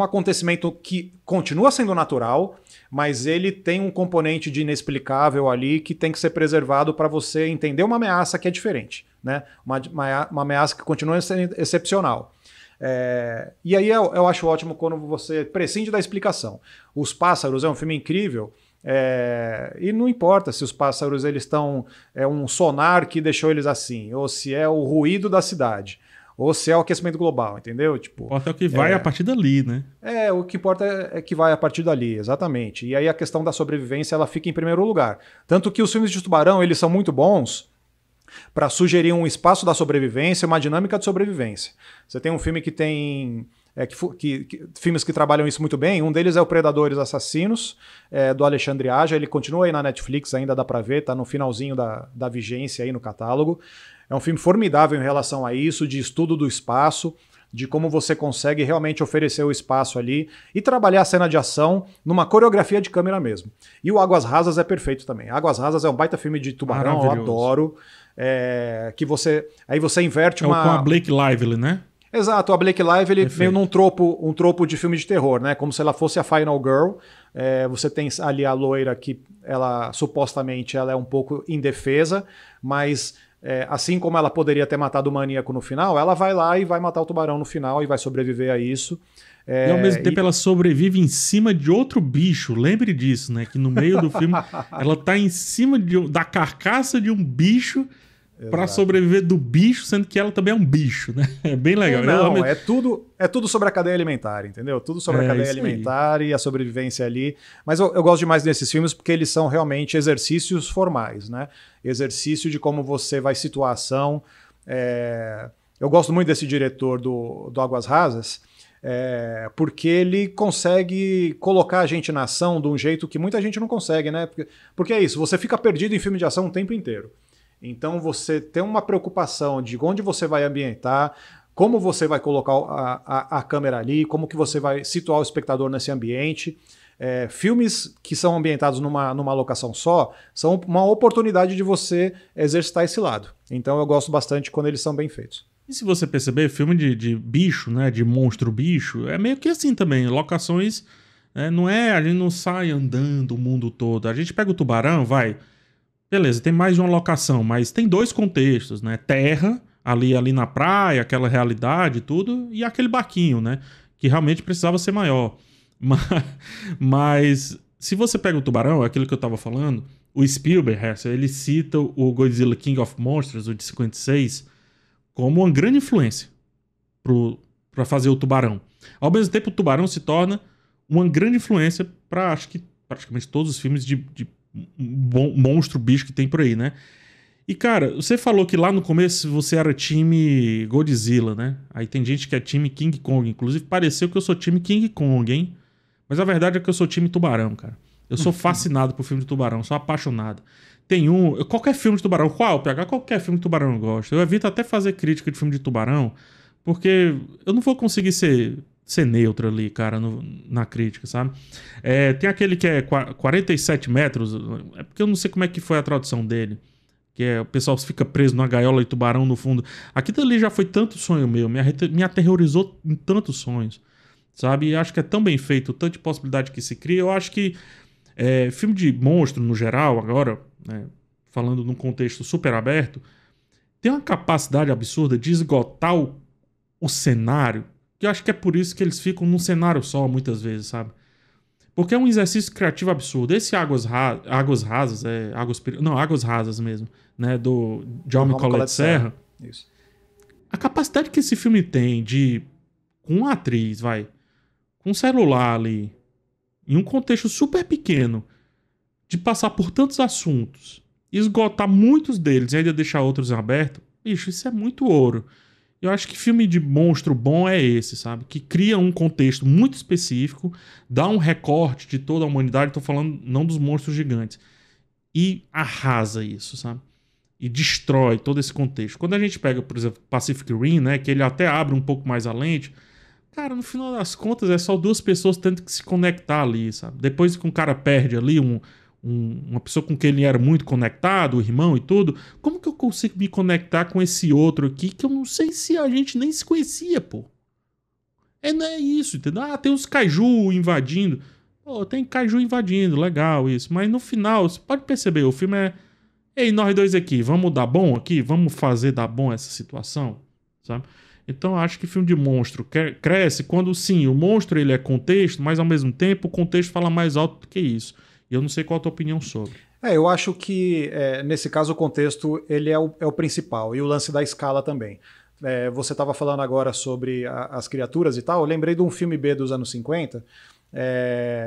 acontecimento que continua sendo natural, mas ele tem um componente de inexplicável ali que tem que ser preservado para você entender uma ameaça que é diferente, né? Uma ameaça que continua sendo excepcional. E aí eu acho ótimo quando você prescinde da explicação. Os Pássaros é um filme incrível, e não importa se os pássaros eles estão... É um sonar que deixou eles assim, ou se é o ruído da cidade, ou se é o aquecimento global, entendeu? Tipo, o que importa é o que vai a partir dali, né? O que importa é que vai a partir dali, exatamente. E aí a questão da sobrevivência ela fica em primeiro lugar. Tanto que os filmes de Tubarão eles são muito bons para sugerir um espaço da sobrevivência, uma dinâmica de sobrevivência. Você tem um filme que tem... filmes que trabalham isso muito bem. Um deles é o Predadores Assassinos, do Alexandre Aja. Ele continua aí na Netflix, ainda dá para ver, tá no finalzinho da vigência aí no catálogo. É um filme formidável em relação a isso, de estudo do espaço, de como você consegue realmente oferecer o espaço ali e trabalhar a cena de ação numa coreografia de câmera mesmo. E o Águas Rasas é perfeito também. Águas Rasas é um baita filme de Tubarão, eu adoro. Que você... Aí você inverte uma... Com a Blake Lively, né? Exato, a Blake Lively veio num tropo de filme de terror, né? Como se ela fosse a Final Girl. Você tem ali a loira que ela supostamente ela é um pouco indefesa, mas... assim como ela poderia ter matado o maníaco no final, ela vai lá e vai matar o tubarão no final e vai sobreviver a isso. E ao mesmo tempo ela sobrevive em cima de outro bicho. Lembre disso, né? Que no meio do filme ela tá em cima da carcaça de um bicho para sobreviver do bicho, sendo que ela também é um bicho, né? É bem legal. Não, realmente... é tudo sobre a cadeia alimentar, entendeu? Tudo sobre a cadeia alimentar e a sobrevivência ali. Mas eu gosto demais desses filmes porque eles são realmente exercícios formais, né? Exercício de como você vai situar a ação. Eu gosto muito desse diretor do Águas Rasas, porque ele consegue colocar a gente na ação de um jeito que muita gente não consegue, né? Porque é isso, você fica perdido em filme de ação o tempo inteiro. Então você tem uma preocupação de onde você vai ambientar, como você vai colocar a câmera ali, como que você vai situar o espectador nesse ambiente. Filmes que são ambientados numa locação só são uma oportunidade de você exercitar esse lado. Então eu gosto bastante quando eles são bem feitos. E se você perceber, filme de bicho, né, de monstro bicho, é meio que assim também. Locações, a gente não sai andando o mundo todo. A gente pega o Tubarão, vai... Beleza, tem mais de uma locação, mas tem dois contextos, né? Terra, ali na praia, aquela realidade e tudo, e aquele barquinho, né? Que realmente precisava ser maior. Mas se você pega o Tubarão, aquilo que eu tava falando, o Spielberg, ele cita o Godzilla King of Monsters, o de 56, como uma grande influência para fazer o Tubarão. Ao mesmo tempo, o Tubarão se torna uma grande influência para, acho que, praticamente todos os filmes de monstro bicho que tem por aí, né? E, cara, você falou que lá no começo você era time Godzilla, né? Aí tem gente que é time King Kong. Inclusive, pareceu que eu sou time King Kong, hein? Mas a verdade é que eu sou time Tubarão, cara. Eu sou fascinado por filme de Tubarão, sou apaixonado. Tem um... Qualquer filme de Tubarão... Qual, PH? Qualquer filme de Tubarão eu gosto. Eu evito até fazer crítica de filme de Tubarão, porque eu não vou conseguir ser neutro ali, cara, na crítica, sabe? Tem aquele que é 47 metros, é porque eu não sei como é que foi a tradução dele, que é o pessoal fica preso numa gaiola e tubarão no fundo. Aquilo ali já foi tanto sonho meu, me aterrorizou em tantos sonhos, sabe? E acho que é tão bem feito, tanta possibilidade que se cria. Eu acho que Filme de monstro, no geral, agora, né, falando num contexto super aberto, tem uma capacidade absurda de esgotar o cenário, que eu acho que é por isso que eles ficam num cenário só muitas vezes, sabe? Porque é um exercício criativo absurdo. Esse Águas Rasas mesmo, né, de Alma e Colette Serra. Isso. A capacidade que esse filme tem de, com uma atriz, com um celular ali, em um contexto super pequeno, de passar por tantos assuntos, esgotar muitos deles e ainda deixar outros em aberto, bicho, isso é muito ouro. Eu acho que filme de monstro bom é esse, sabe? Que cria um contexto muito específico, dá um recorte de toda a humanidade, tô falando não dos monstros gigantes, e arrasa isso, sabe? E destrói todo esse contexto. Quando a gente pega, por exemplo, Pacific Rim, né? Que ele até abre um pouco mais a lente. Cara, no final das contas, é só duas pessoas tendo que se conectar ali, sabe? Depois que um cara perde ali uma pessoa com quem ele era muito conectado, o irmão e tudo, como que eu consigo me conectar com esse outro aqui que eu não sei se a gente nem se conhecia, pô? Não é isso, entendeu? Ah, tem uns kaiju invadindo. Pô, tem kaiju invadindo, legal isso. Mas no final, você pode perceber, o filme é... Ei, nós dois aqui, vamos dar bom aqui? Vamos fazer dar bom essa situação? Sabe? Então eu acho que filme de monstro cresce quando, sim, o monstro ele é contexto, mas ao mesmo tempo o contexto fala mais alto do que isso. E eu não sei qual a tua opinião sobre. Eu acho que, nesse caso, o contexto ele é o principal. E o lance da escala também. Você estava falando agora sobre as criaturas e tal. Eu lembrei de um filme B dos anos 50,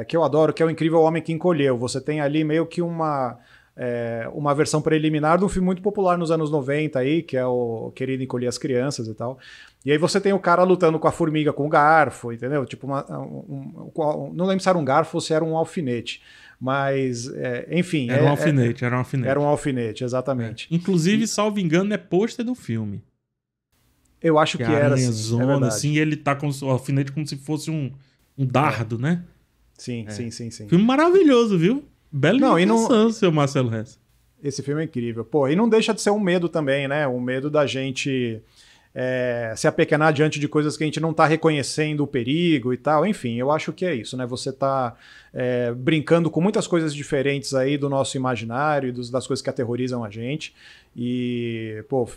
que eu adoro, que é O Incrível Homem que Encolheu. Você tem ali meio que uma versão preliminar de um filme muito popular nos anos 90, aí, que é o Querido Encolher as Crianças e tal. E aí você tem o cara lutando com a formiga, com o garfo, entendeu? Tipo não lembro se era um garfo ou se era um alfinete. Mas, enfim... Era um alfinete, era um alfinete. Era um alfinete, exatamente. Inclusive, salvo engano, é pôster do filme. Eu acho que era assim, assim, ele tá com o alfinete como se fosse um dardo, né? Sim. Filme maravilhoso, viu? Bela intenção, seu Marcelo Hess. Esse filme é incrível. Pô, e não deixa de ser um medo também, né? Um medo da gente... se apequenar diante de coisas que a gente não está reconhecendo o perigo e tal, enfim, eu acho que é isso, né? Você está brincando com muitas coisas diferentes aí do nosso imaginário e das coisas que aterrorizam a gente. E, pô,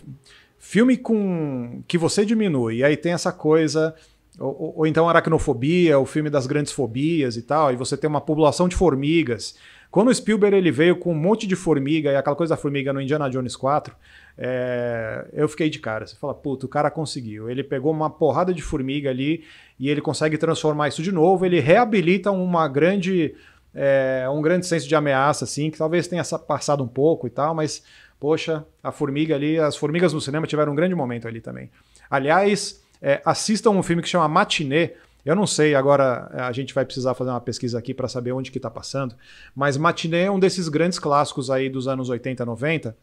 filme com que você diminui, e aí tem essa coisa, ou então Aracnofobia, o filme das grandes fobias e tal, e você tem uma população de formigas. Quando o Spielberg ele veio com um monte de formiga e aquela coisa da formiga no Indiana Jones 4, eu fiquei de cara. Você fala, puto, o cara conseguiu. Ele pegou uma porrada de formiga ali e ele consegue transformar isso de novo. Ele reabilita um grande senso de ameaça, assim, que talvez tenha passado um pouco e tal, mas, poxa, a formiga ali, as formigas no cinema tiveram um grande momento ali também. Aliás, assistam um filme que chama Matinê. Eu não sei, agora a gente vai precisar fazer uma pesquisa aqui para saber onde que está passando, mas Matinê é um desses grandes clássicos aí dos anos 80, 90,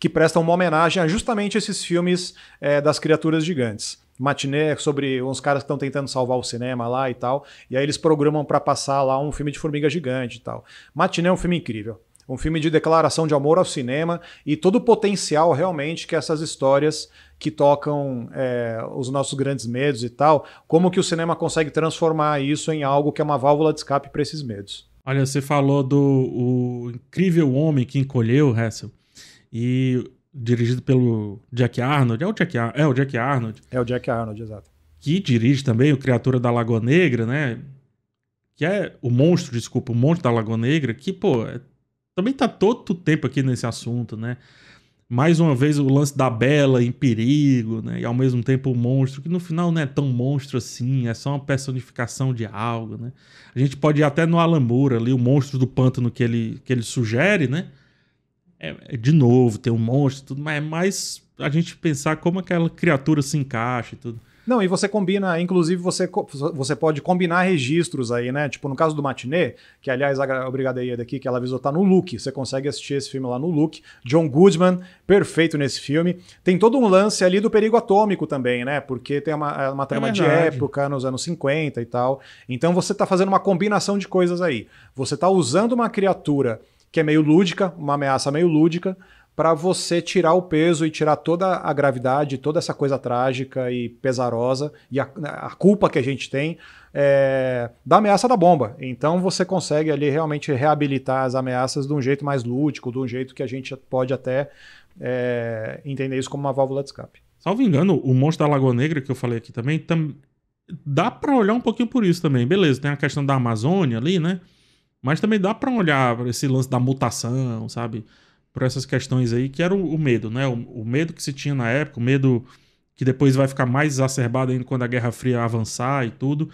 que prestam uma homenagem a justamente esses filmes das criaturas gigantes. Matinê é sobre uns caras que estão tentando salvar o cinema lá e tal, e aí eles programam para passar lá um filme de formiga gigante e tal. Matinê é um filme incrível. Um filme de declaração de amor ao cinema e todo o potencial realmente que essas histórias que tocam os nossos grandes medos e tal, como que o cinema consegue transformar isso em algo que é uma válvula de escape para esses medos. Olha, você falou do Incrível Homem que Encolheu, Hessel, e dirigido pelo Jack Arnold. É o Jack Arnold. É o Jack Arnold, exato. Que dirige também o Criatura da Lagoa Negra, né? Que é o Monstro da Lagoa Negra, que, pô... Também tá todo o tempo aqui nesse assunto, né? Mais uma vez o lance da Bela em perigo, né? E ao mesmo tempo o monstro, que no final não é tão monstro assim, é só uma personificação de algo, né? A gente pode ir até no Alan Moore ali, o monstro do pântano que ele sugere, né? De novo, tem um monstro e tudo, mas é mais a gente pensar como aquela criatura se encaixa e tudo. Não, e você combina, inclusive você pode combinar registros aí, né? Tipo, no caso do Matinê, que aliás, obrigado aí daqui, que ela avisou, tá no Look. Você consegue assistir esse filme lá no Look. John Goodman, perfeito nesse filme. Tem todo um lance ali do perigo atômico também, né? Porque tem uma trama de época, nos anos 50 e tal. Então você tá fazendo uma combinação de coisas aí. Você tá usando uma criatura que é meio lúdica, uma ameaça meio lúdica, para você tirar o peso e tirar toda a gravidade, toda essa coisa trágica e pesarosa, e a culpa que a gente tem da ameaça da bomba. Então você consegue ali realmente reabilitar as ameaças de um jeito mais lúdico, de um jeito que a gente pode até entender isso como uma válvula de escape. Salvo engano, o Monstro da Lagoa Negra, que eu falei aqui também, dá para olhar um pouquinho por isso também. Beleza, tem a questão da Amazônia ali, né? Mas também dá para olhar esse lance da mutação, sabe? Por essas questões aí, que era o medo, né? O medo que se tinha na época, o medo que depois vai ficar mais exacerbado ainda quando a Guerra Fria avançar e tudo.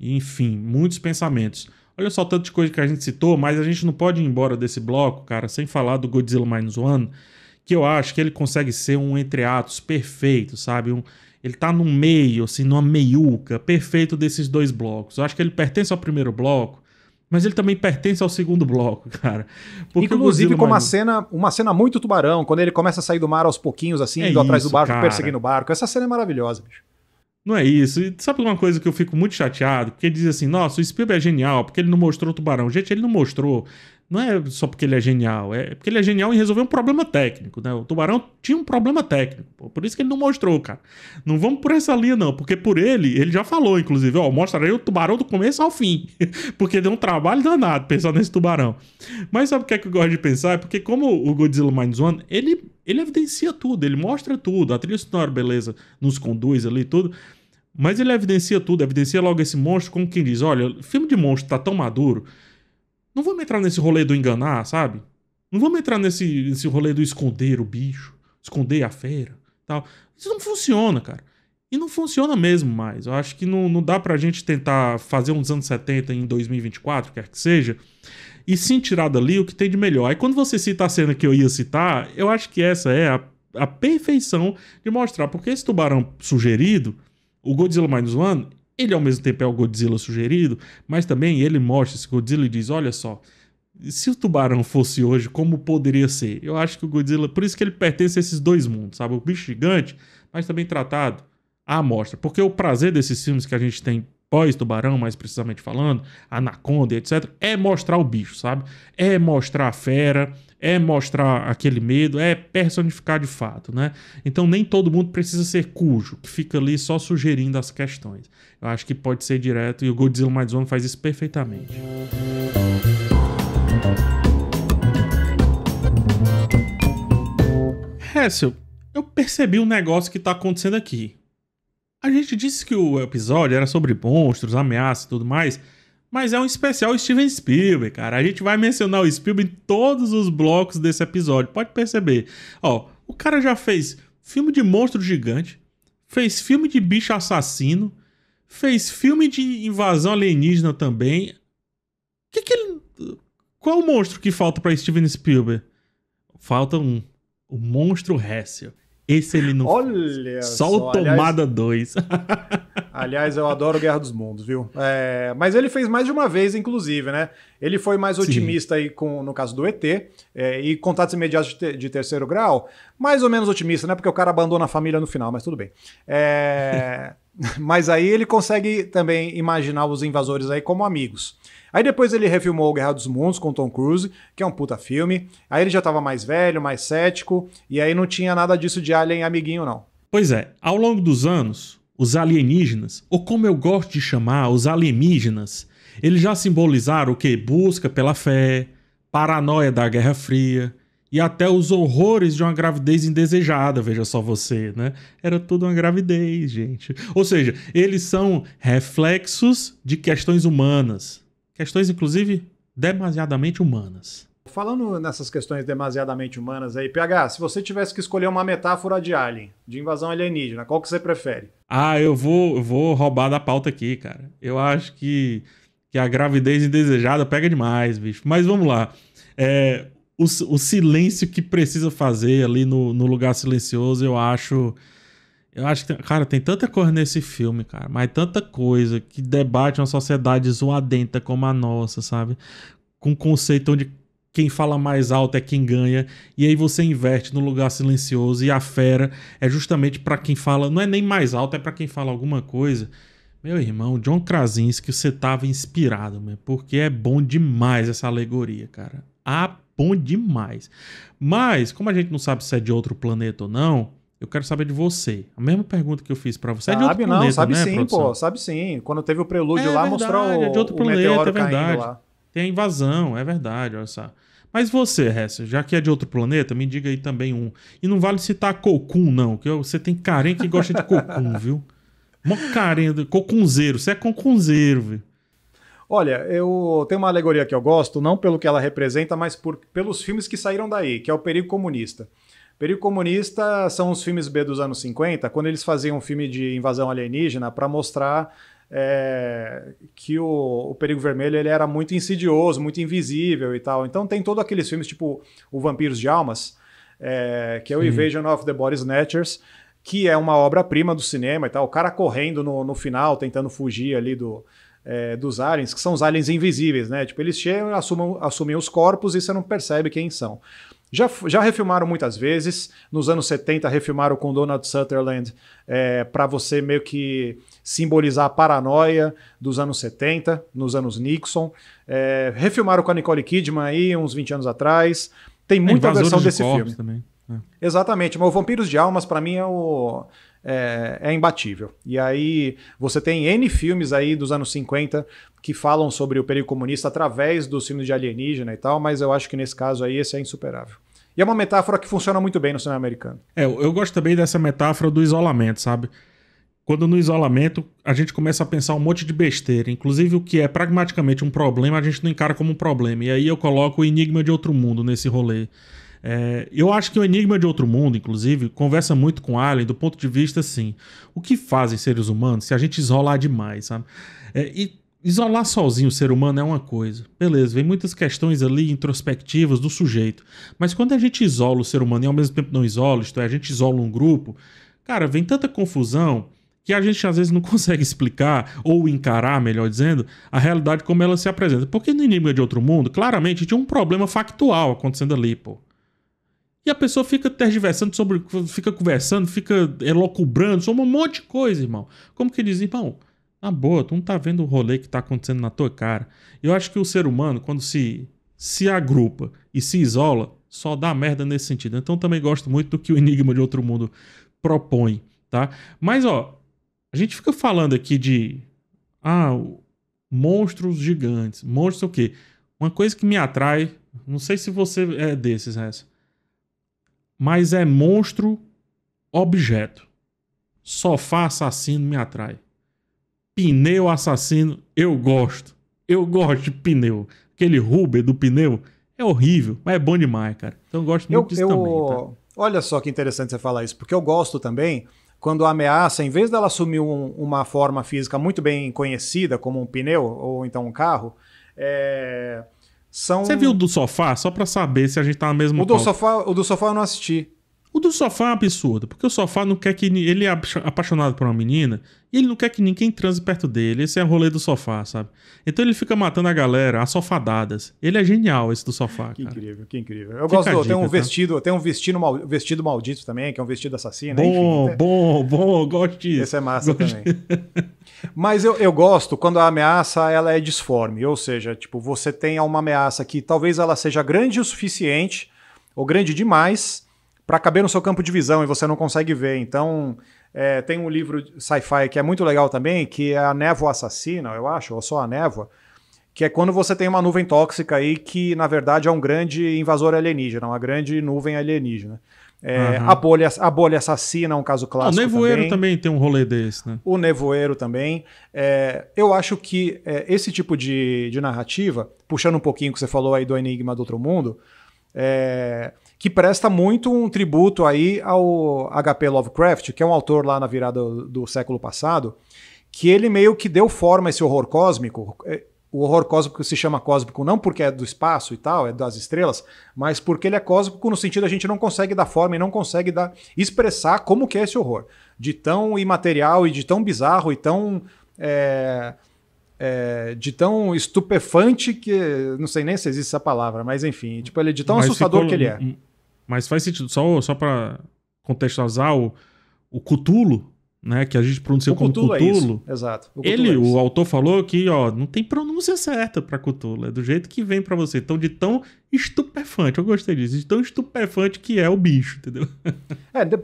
Enfim, muitos pensamentos. Olha só o tanto de coisa que a gente citou, mas a gente não pode ir embora desse bloco, cara, sem falar do Godzilla Minus One, que eu acho que ele consegue ser um entreatos perfeito, sabe? Ele tá no meio, assim, numa meiuca perfeito desses dois blocos. Eu acho que ele pertence ao primeiro bloco, mas ele também pertence ao segundo bloco, cara. Porque inclusive com uma cena muito Tubarão, quando ele começa a sair do mar aos pouquinhos, assim, indo atrás do barco, cara, perseguindo o barco. Essa cena é maravilhosa, bicho. Não é isso. E sabe uma coisa que eu fico muito chateado? Porque ele diz assim, nossa, o Spielberg é genial, porque ele não mostrou o Tubarão. Gente, ele não mostrou. Não é só porque ele é genial, é porque ele é genial em resolver um problema técnico, né? O Tubarão tinha um problema técnico, por isso que ele não mostrou, cara. Não vamos por essa linha, não, porque por ele já falou, inclusive, ó, mostrarei o Tubarão do começo ao fim, porque deu um trabalho danado pensar nesse Tubarão. Mas sabe o que é que eu gosto de pensar? É porque como o Godzilla Minus One, ele evidencia tudo, ele mostra tudo, a trilha sonora, beleza, nos conduz ali e tudo, mas ele evidencia tudo, evidencia logo esse monstro como quem diz, olha, o filme de monstro tá tão maduro, não vamos entrar nesse rolê do enganar, sabe? Não vamos entrar nesse rolê do esconder o bicho, esconder a fera, tal. Isso não funciona, cara. E não funciona mesmo mais. Eu acho que não dá pra gente tentar fazer uns anos 70 em 2024, quer que seja, e sim tirar dali o que tem de melhor. Aí quando você cita a cena que eu ia citar, eu acho que essa é a perfeição de mostrar. Porque esse Tubarão sugerido, o Godzilla Minus One, ele ao mesmo tempo é o Godzilla sugerido, mas também ele mostra esse Godzilla e diz, olha só, se o Tubarão fosse hoje, como poderia ser? Eu acho que o Godzilla, por isso que ele pertence a esses dois mundos, sabe? O bicho gigante, mas também tratado à amostra. Porque o prazer desses filmes que a gente tem pós-Tubarão, mais precisamente falando, Anaconda, etc., é mostrar o bicho, sabe? É mostrar a fera, é mostrar aquele medo, é personificar de fato, né? Então nem todo mundo precisa ser Cujo, que fica ali só sugerindo as questões. Eu acho que pode ser direto e o Godzilla Minus One faz isso perfeitamente. Hessel, eu percebi um negócio que tá acontecendo aqui. A gente disse que o episódio era sobre monstros, ameaças e tudo mais, mas é um especial Steven Spielberg, cara. A gente vai mencionar o Spielberg em todos os blocos desse episódio, pode perceber. Ó, o cara já fez filme de monstro gigante, fez filme de bicho assassino, fez filme de invasão alienígena também. Qual o monstro que falta pra Steven Spielberg? Falta um. O Monstro Hessel. Esse ele não... Olha só o Tomada 2. Aliás, eu adoro Guerra dos Mundos, viu? Mas ele fez mais de uma vez, inclusive, né? Ele foi mais otimista aí no caso do ET e Contatos Imediatos de Terceiro Grau. Mais ou menos otimista, né? Porque o cara abandona a família no final, mas tudo bem. Mas aí ele consegue também imaginar os invasores aí como amigos. Aí depois ele refilmou Guerra dos Mundos com Tom Cruise, que é um puta filme. Aí ele já tava mais velho, mais cético, e aí não tinha nada disso de alien amiguinho, não. Pois é, ao longo dos anos, os alienígenas, ou como eu gosto de chamar, os alienígenas, eles já simbolizaram o quê? Busca pela fé, paranoia da Guerra Fria, e até os horrores de uma gravidez indesejada, veja só você, né? Era tudo uma gravidez, gente. Ou seja, eles são reflexos de questões humanas. Questões, inclusive, demasiadamente humanas. Falando nessas questões demasiadamente humanas aí, PH, se você tivesse que escolher uma metáfora de alien, de invasão alienígena, qual que você prefere? Ah, eu vou roubar da pauta aqui, cara. Eu acho que a gravidez indesejada pega demais, bicho. Mas vamos lá. O silêncio que precisa fazer ali no Lugar Silencioso, eu acho que, cara, tem tanta coisa nesse filme, cara, mas tanta coisa que debate uma sociedade zoadenta como a nossa, sabe? Com um conceito onde quem fala mais alto é quem ganha, e aí você inverte no Lugar Silencioso e a fera é justamente pra quem fala, não é nem mais alto, é pra quem fala alguma coisa. Meu irmão, John Krasinski, você tava inspirado, meu, porque é bom demais essa alegoria, cara. Bom demais. Mas, como a gente não sabe se é de outro planeta ou não, Eu quero saber de você. A mesma pergunta que eu fiz pra você. É de outro planeta, né, sabe sim, pô. Sabe sim. Quando teve o prelúdio lá, mostrou o meteoro caindo lá. Tem a invasão, é verdade, olha só. Mas você, Hessa, já que é de outro planeta, me diga aí também um. E não vale citar Cocum, não, que você tem carinha que gosta de Cocum, viu? Mó carinha, Cocunzeiro. Você é Cocunzeiro, viu? Olha, eu tenho uma alegoria que eu gosto, não pelo que ela representa, mas pelos filmes que saíram daí, que é o Perigo Comunista. Perigo Comunista são os filmes B dos anos 50, quando eles faziam um filme de invasão alienígena para mostrar que o Perigo Vermelho ele era muito insidioso, muito invisível e tal. Então tem todos aqueles filmes tipo o Vampiros de Almas, que é o Invasion of the Body Snatchers, que é uma obra-prima do cinema e tal. O cara correndo no final, tentando fugir ali dos aliens, que são os aliens invisíveis, né? Tipo, eles chegam, assumem os corpos e você não percebe quem são. Já refilmaram muitas vezes. Nos anos 70 refilmaram com Donald Sutherland para você meio que simbolizar a paranoia dos anos 70, nos anos Nixon. Refilmaram com a Nicole Kidman aí uns 20 anos atrás. Tem muita versão desse filme. Também. Exatamente, mas o Vampiros de Almas para mim é imbatível. E aí você tem N filmes aí dos anos 50 que falam sobre o período comunista através dos filmes de alienígena e tal, mas eu acho que nesse caso aí esse é insuperável. E é uma metáfora que funciona muito bem no cinema americano. Eu gosto também dessa metáfora do isolamento, sabe? Quando no isolamento a gente começa a pensar um monte de besteira, inclusive o que é pragmaticamente um problema a gente não encara como um problema. E aí eu coloco o Enigma de Outro Mundo nesse rolê. Eu acho que o Enigma de Outro Mundo, inclusive, conversa muito com Alien do ponto de vista, assim, o que fazem seres humanos se a gente isolar demais, sabe? E isolar sozinho o ser humano é uma coisa. Beleza, vem muitas questões ali introspectivas do sujeito. Mas quando a gente isola o ser humano e ao mesmo tempo não isola, isto é, a gente isola um grupo, cara, vem tanta confusão que a gente às vezes não consegue explicar ou encarar, melhor dizendo, a realidade como ela se apresenta. Porque no Enigma de Outro Mundo, claramente, tinha um problema factual acontecendo ali, pô. E a pessoa fica tergiversando sobre... Fica conversando, fica elocubrando sobre um monte de coisa, irmão. Como que diz, irmão? Na boa, tu não tá vendo o rolê que tá acontecendo na tua cara. Eu acho que o ser humano, quando se agrupa e se isola, só dá merda nesse sentido. Então eu também gosto muito do que o Enigma de Outro Mundo propõe, tá? Mas, ó, a gente fica falando aqui de... monstros gigantes. Monstros o quê? Uma coisa que me atrai... Não sei se você é desses, essa. Mas é monstro objeto. Sofá assassino me atrai. Pneu assassino, eu gosto. Eu gosto de pneu. Aquele Huber do pneu é horrível, mas é bom demais, cara. Então eu gosto muito disso também. Tá? Olha só que interessante você falar isso, porque eu gosto também quando a ameaça, em vez dela assumir uma forma física muito bem conhecida, como um pneu ou então um carro, Você viu o do sofá? Só pra saber se a gente tá na mesma O do sofá eu não assisti. O do sofá é um absurdo, porque o sofá não quer que... Ele é apaixonado por uma menina e ele não quer que ninguém transe perto dele. Esse é o rolê do sofá, sabe? Então ele fica matando a galera, as sofadadas. Ele é genial, esse do sofá, que cara. Incrível, que incrível. Eu gosto do... Tem um vestido maldito também, que é um vestido assassino. Bom, gosto disso. Esse é massa também. Mas eu gosto quando a ameaça ela é disforme. Ou seja, tipo, você tem uma ameaça que talvez ela seja grande o suficiente ou grande demais... para caber no seu campo de visão e você não consegue ver. Então, tem um livro sci-fi que é muito legal também, que é A Névoa Assassina, eu acho, ou só A Névoa, que é quando você tem uma nuvem tóxica aí que, na verdade, é um grande invasor alienígena, uma grande nuvem alienígena. A bolha assassina é um caso clássico. O Nevoeiro também tem um rolê desse, né? O Nevoeiro também. Eu acho que esse tipo de narrativa, puxando um pouquinho o que você falou aí do Enigma do Outro Mundo, que presta muito um tributo aí ao H.P. Lovecraft, que é um autor lá na virada do século passado, que ele meio que deu forma a esse horror cósmico. O horror cósmico se chama cósmico não porque é do espaço e tal, é das estrelas, mas porque ele é cósmico no sentido a gente não consegue dar forma e não consegue expressar como que é esse horror. De tão imaterial e de tão bizarro e tão... de tão estupefante que... Não sei nem se existe essa palavra, mas enfim. Tipo, ele é de tão assustador que ele é. Mas faz sentido. Só para contextualizar, o Cthulhu né, que a gente pronunciou como Cthulhu. É exato. O autor falou que ó, não tem pronúncia certa para Cthulhu, é do jeito que vem para você. Então, de tão estupefante, eu gostei disso, de tão estupefante que é o bicho, entendeu?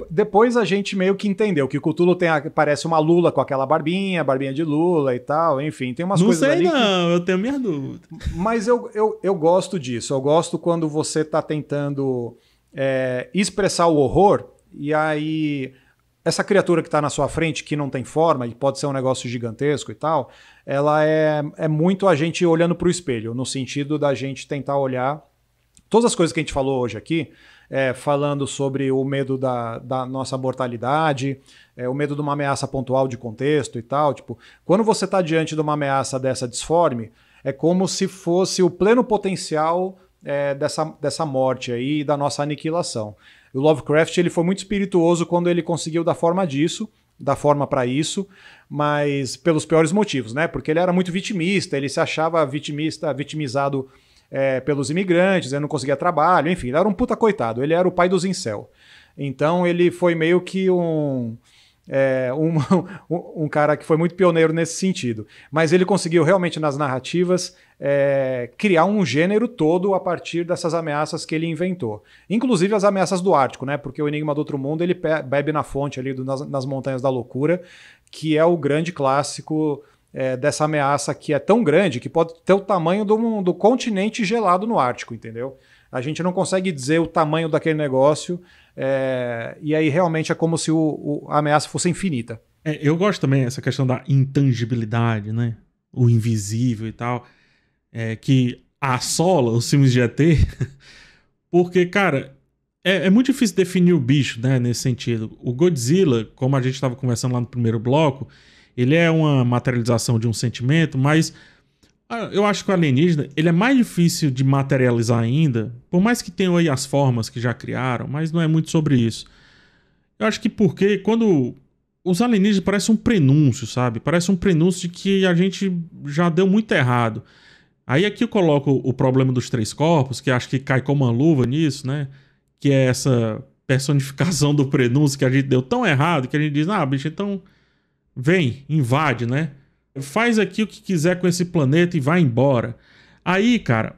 Depois a gente meio que entendeu que o Cthulhu tem parece uma lula com aquela barbinha de lula e tal, enfim, tem umas coisas ali. Não sei não, eu tenho minha dúvida. Mas eu gosto disso, eu gosto quando você tá tentando expressar o horror e aí... Essa criatura que está na sua frente, que não tem forma, e pode ser um negócio gigantesco e tal, ela é muito a gente olhando para o espelho, no sentido da gente tentar olhar todas as coisas que a gente falou hoje aqui, falando sobre o medo da nossa mortalidade, o medo de uma ameaça pontual de contexto e tal. Tipo, quando você está diante de uma ameaça dessa disforme, é como se fosse o pleno potencial dessa morte aí, da nossa aniquilação. O Lovecraft ele foi muito espirituoso quando ele conseguiu dar forma para isso, mas pelos piores motivos, né? Porque ele era muito vitimista, ele se achava vitimizado pelos imigrantes, ele não conseguia trabalho, enfim, ele era um puta coitado, ele era o pai dos incel. Então ele foi meio que um cara que foi muito pioneiro nesse sentido. Mas ele conseguiu realmente nas narrativas criar um gênero todo a partir dessas ameaças que ele inventou. Inclusive as ameaças do Ártico, né? Porque o Enigma do Outro Mundo ele bebe na fonte ali nas Montanhas da Loucura, que é o grande clássico dessa ameaça que é tão grande que pode ter o tamanho do continente gelado no Ártico, entendeu? A gente não consegue dizer o tamanho daquele negócio, e aí realmente é como se a ameaça fosse infinita. Eu gosto também dessa questão da intangibilidade, né? O invisível e tal, que assola os filmes de ET, porque, cara, é muito difícil definir o bicho, né, nesse sentido. O Godzilla, como a gente estava conversando lá no primeiro bloco, ele é uma materialização de um sentimento, mas eu acho que o alienígena ele é mais difícil de materializar ainda, por mais que tenham aí as formas que já criaram, mas não é muito sobre isso. Eu acho que porque quando os alienígenas parecem um prenúncio, sabe? Parece um prenúncio de que a gente já deu muito errado. Aí aqui eu coloco o Problema dos Três Corpos, que acho que cai como uma luva nisso, né? Que é essa personificação do prenúncio que a gente deu tão errado que a gente diz, ah, bicho, então vem, invade, né? Faz aqui o que quiser com esse planeta e vai embora. Aí, cara,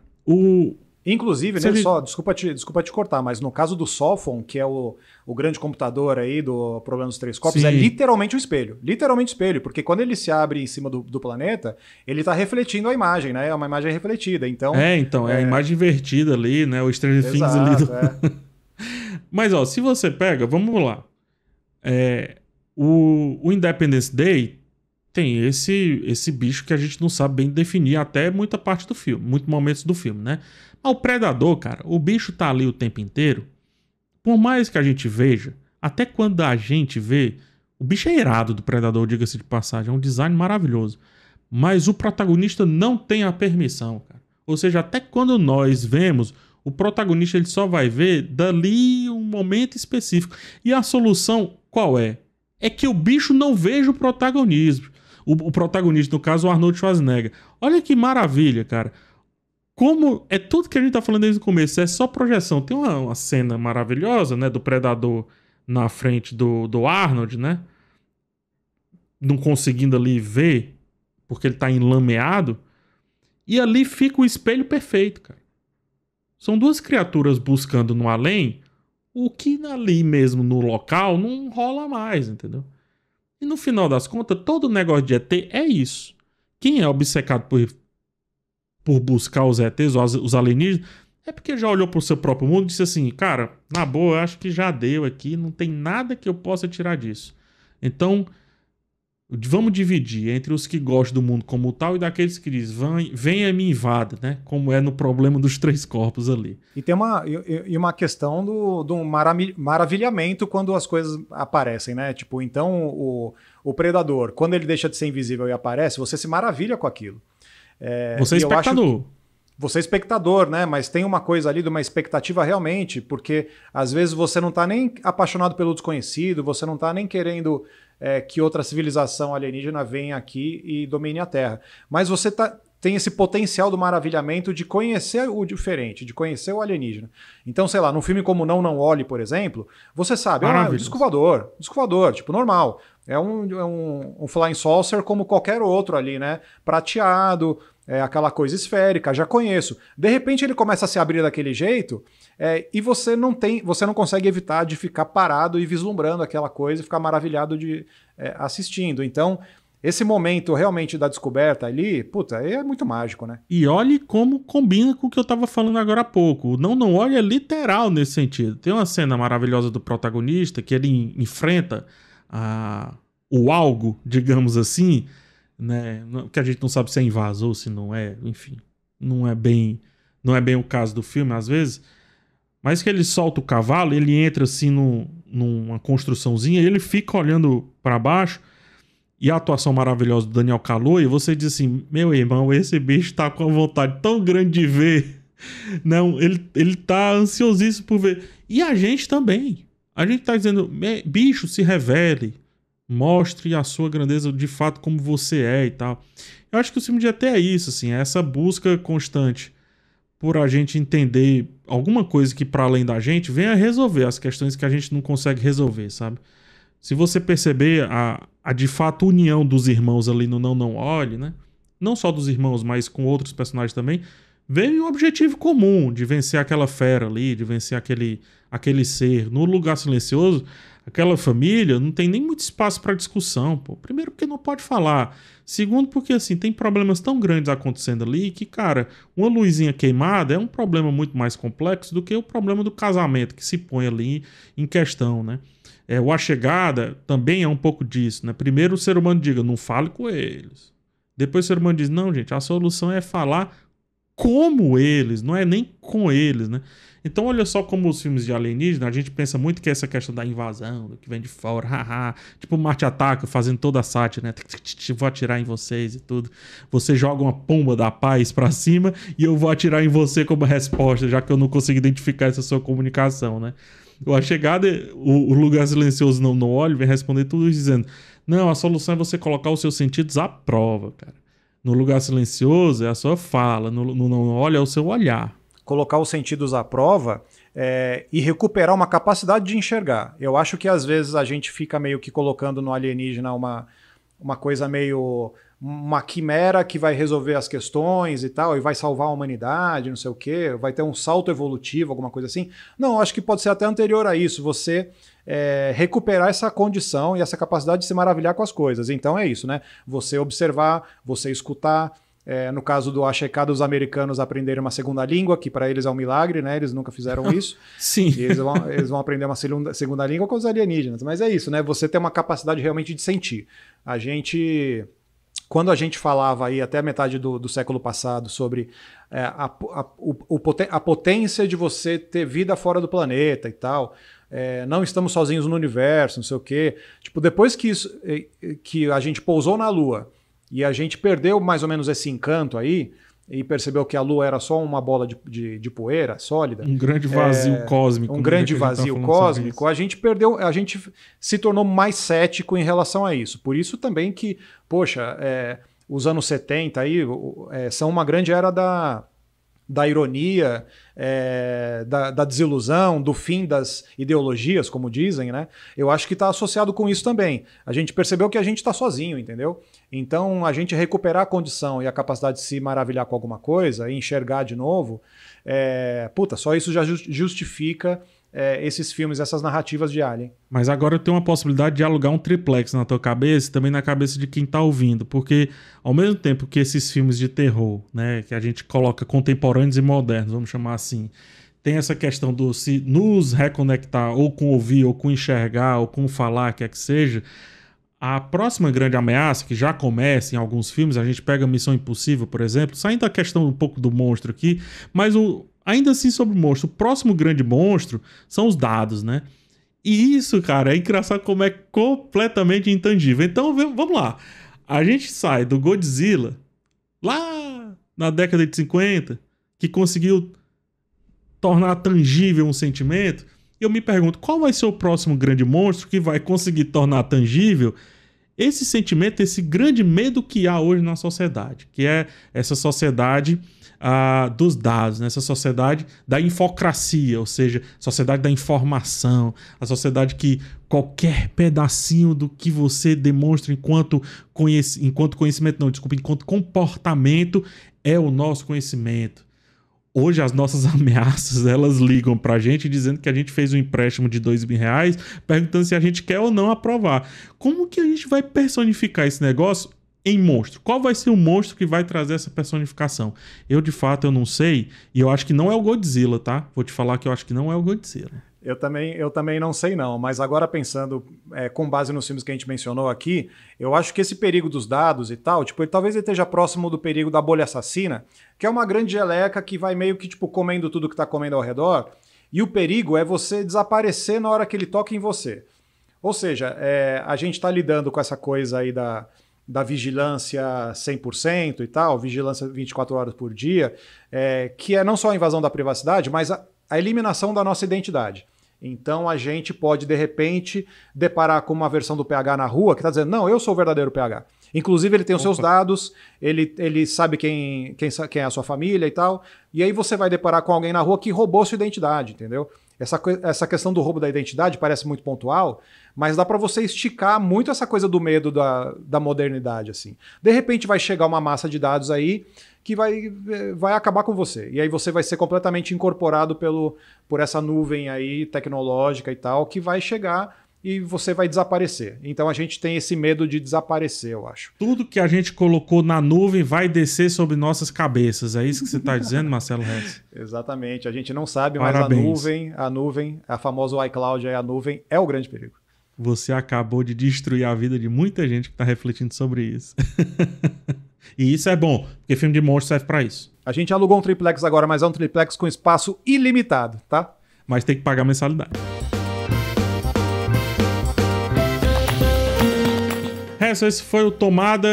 Inclusive, né, só, desculpa te cortar, mas no caso do Solfon, que é o grande computador aí do Problema dos Três Corpos, sim, é literalmente um espelho. Literalmente espelho, porque quando ele se abre em cima do planeta, ele tá refletindo a imagem, né? É uma imagem refletida, então... É a imagem invertida ali, né? O Stranger Things ali do... Mas, ó, se você pega, vamos lá. O Independence Day... tem esse bicho que a gente não sabe bem definir até muita parte do filme, muitos momentos do filme, né? Mas o Predador, cara, o bicho tá ali o tempo inteiro. Por mais que a gente veja, até quando a gente vê, o bicho é irado do Predador, diga-se de passagem, é um design maravilhoso. Mas o protagonista não tem a permissão, cara. Ou seja, até quando nós vemos, o protagonista ele só vai ver dali um momento específico. E a solução qual é? É que o bicho não veja o protagonismo. O protagonista, no caso, o Arnold Schwarzenegger. Olha que maravilha, cara. Como é tudo que a gente tá falando desde o começo, é só projeção. Tem uma cena maravilhosa, né, do Predador na frente do Arnold, né? Não conseguindo ali ver, porque ele tá enlameado. E ali fica o espelho perfeito, cara. São duas criaturas buscando no além o que ali mesmo no local não rola mais, entendeu? E no final das contas, todo negócio de ET é isso. Quem é obcecado por buscar os ETs, os alienígenas, é porque já olhou para o seu próprio mundo e disse assim, cara, na boa, eu acho que já deu aqui, não tem nada que eu possa tirar disso. Então, vamos dividir entre os que gostam do mundo como tal e daqueles que dizem, venha me invada, né? Como é no Problema dos Três Corpos ali. E tem uma questão do maravilhamento quando as coisas aparecem, né? Tipo, então o predador, quando ele deixa de ser invisível e aparece, você se maravilha com aquilo. Você é espectador. Você é espectador, né? Mas tem uma coisa ali de uma expectativa realmente, porque às vezes você não tá nem apaixonado pelo desconhecido, você não tá nem querendo... que outra civilização alienígena venha aqui e domine a Terra. Mas você tem esse potencial do maravilhamento de conhecer o diferente, de conhecer o alienígena. Então, sei lá, num filme como Não Não Olhe, por exemplo, você sabe, é um disco voador, tipo, normal. É um flying saucer como qualquer outro ali, né? Prateado, é aquela coisa esférica, já conheço. De repente ele começa a se abrir daquele jeito e você não consegue evitar de ficar parado e vislumbrando aquela coisa e ficar maravilhado de assistindo. Então, esse momento realmente da descoberta ali, puta, é muito mágico, né? E olhe como combina com o que eu tava falando agora há pouco. O Não Não Olhe é literal nesse sentido. Tem uma cena maravilhosa do protagonista que ele enfrenta o algo, digamos assim, né? Que a gente não sabe se é invasor, se não é, enfim. Não é bem o caso do filme, às vezes. Mas que ele solta o cavalo, ele entra assim numa construçãozinha e ele fica olhando para baixo. E a atuação maravilhosa do Daniel Kaluuya, você diz assim, meu irmão, esse bicho tá com uma vontade tão grande de ver. Não, ele tá ansiosíssimo por ver. E a gente também. A gente tá dizendo, bicho, se revele. Mostre a sua grandeza de fato como você é e tal. Eu acho que o filme de ET é isso, assim, é essa busca constante por a gente entender alguma coisa que para além da gente venha resolver as questões que a gente não consegue resolver, sabe? Se você perceber a de fato união dos irmãos ali no Não Não Olhe, né? Não só dos irmãos, mas com outros personagens também, veio um objetivo comum de vencer aquela fera ali, de vencer aquele ser. No Lugar Silencioso, aquela família não tem nem muito espaço para discussão, pô. Primeiro porque não pode falar. Segundo porque, assim, tem problemas tão grandes acontecendo ali que, cara, uma luzinha queimada é um problema muito mais complexo do que o problema do casamento que se põe ali em questão, né? O A Chegada também é um pouco disso, né? Primeiro o ser humano diga, não fale com eles. Depois o ser humano diz, não, gente, a solução é falar como eles, não é nem com eles, né? Então olha só como os filmes de alienígena, a gente pensa muito que é essa questão da invasão, do que vem de fora, haha. Tipo Marte Ataca, fazendo toda a sátira, né? Vou atirar em vocês e tudo. Você joga uma pomba da paz pra cima e eu vou atirar em você como resposta, já que eu não consigo identificar essa sua comunicação, né? A Chegada, o Lugar Silencioso Não Não Olhe, vem responder tudo dizendo, não, a solução é você colocar os seus sentidos à prova, cara. No Lugar Silencioso é a sua fala, no Não Não Olhe é o seu olhar. Colocar os sentidos à prova e recuperar uma capacidade de enxergar. Eu acho que às vezes a gente fica meio que colocando no alienígena uma coisa meio... uma quimera que vai resolver as questões e tal, e vai salvar a humanidade, não sei o quê, vai ter um salto evolutivo, alguma coisa assim. Não, acho que pode ser até anterior a isso, você recuperar essa condição e essa capacidade de se maravilhar com as coisas. Então é isso, né? Você observar, você escutar. No caso do A Checada, os americanos aprenderam uma segunda língua, que para eles é um milagre, né? Eles nunca fizeram isso. Sim. E eles vão aprender uma segunda língua com os alienígenas. Mas é isso, né? Você tem uma capacidade realmente de sentir. A gente... Quando a gente falava aí até a metade do século passado sobre a potência de você ter vida fora do planeta e tal, não estamos sozinhos no universo, não sei o quê. Tipo, depois que a gente pousou na Lua e a gente perdeu mais ou menos esse encanto aí e percebeu que a Lua era só uma bola de poeira sólida. Um grande vazio cósmico. Um grande vazio cósmico. A gente se tornou mais cético em relação a isso. Por isso também que, poxa, os anos 70 aí, são uma grande era da ironia, da desilusão, do fim das ideologias, como dizem, né? Eu acho que está associado com isso também. A gente percebeu que a gente está sozinho, entendeu? Então, a gente recuperar a condição e a capacidade de se maravilhar com alguma coisa e enxergar de novo, puta, só isso já justifica esses filmes, essas narrativas de Alien. Mas agora eu tenho uma possibilidade de alugar um triplex na tua cabeça e também na cabeça de quem tá ouvindo, porque ao mesmo tempo que esses filmes de terror, né, que a gente coloca contemporâneos e modernos, vamos chamar assim, tem essa questão do se nos reconectar ou com ouvir, ou com enxergar, ou com falar, quer que seja, a próxima grande ameaça, que já começa em alguns filmes, a gente pega Missão Impossível, por exemplo, saindo da questão um pouco do monstro aqui, mas ainda assim, sobre o monstro, o próximo grande monstro são os dados, né? E isso, cara, é engraçado como é completamente intangível. Então, vamos lá. A gente sai do Godzilla, lá na década de 50, que conseguiu tornar tangível um sentimento. E eu me pergunto, qual vai ser o próximo grande monstro que vai conseguir tornar tangível esse sentimento, esse grande medo que há hoje na sociedade, que é essa sociedade dos dados, né? Essa sociedade da infocracia, ou seja, sociedade da informação, a sociedade que qualquer pedacinho do que você demonstra enquanto comportamento é o nosso conhecimento. Hoje as nossas ameaças, elas ligam pra gente dizendo que a gente fez um empréstimo de R$2.000, perguntando se a gente quer ou não aprovar. Como que a gente vai personificar esse negócio em monstro? Qual vai ser o monstro que vai trazer essa personificação? Eu, de fato, eu não sei, e eu acho que não é o Godzilla, tá? Vou te falar que eu acho que não é o Godzilla. Eu também não sei não, mas agora pensando com base nos filmes que a gente mencionou aqui, eu acho que esse perigo dos dados e tal, tipo, ele talvez esteja próximo do perigo da bolha assassina, que é uma grande geleca que vai meio que tipo comendo tudo que tá comendo ao redor, e o perigo é você desaparecer na hora que ele toca em você. Ou seja, a gente tá lidando com essa coisa aí da vigilância 100% e tal, vigilância 24 horas por dia, que é não só a invasão da privacidade, mas a eliminação da nossa identidade. Então a gente pode, de repente, deparar com uma versão do PH na rua que está dizendo, não, eu sou o verdadeiro PH. Inclusive ele tem os seus dados, ele sabe quem é a sua família e tal, e aí você vai deparar com alguém na rua que roubou sua identidade, entendeu? Essa questão do roubo da identidade parece muito pontual, mas dá para você esticar muito essa coisa do medo da modernidade, assim. De repente vai chegar uma massa de dados aí que vai acabar com você. E aí você vai ser completamente incorporado por essa nuvem aí tecnológica e tal, que vai chegar e você vai desaparecer. Então a gente tem esse medo de desaparecer, eu acho. Tudo que a gente colocou na nuvem vai descer sobre nossas cabeças. É isso que você está dizendo, Marcelo Reis? Exatamente. A gente não sabe, Parabéns. Mas a nuvem, a famosa iCloud, a nuvem é o grande perigo. Você acabou de destruir a vida de muita gente que está refletindo sobre isso. E isso é bom, porque filme de monstro serve para isso. A gente alugou um triplex agora, mas é um triplex com espaço ilimitado, tá? Mas tem que pagar mensalidade. Esse foi o Tomada,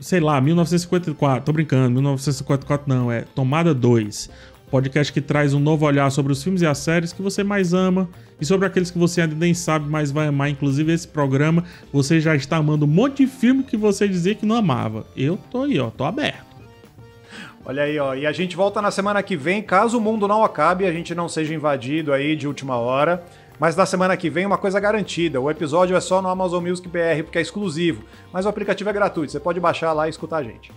sei lá, 1954. Tô brincando, 1954 não, é Tomada 2. Podcast que traz um novo olhar sobre os filmes e as séries que você mais ama e sobre aqueles que você ainda nem sabe, mas vai amar. Inclusive esse programa, você já está amando um monte de filme que você dizia que não amava. Eu tô aí, ó, tô aberto. Olha aí, ó, e a gente volta na semana que vem, caso o mundo não acabe e a gente não seja invadido aí de última hora. Mas na semana que vem, uma coisa garantida, o episódio é só no Amazon Music BR, porque é exclusivo. Mas o aplicativo é gratuito, você pode baixar lá e escutar a gente.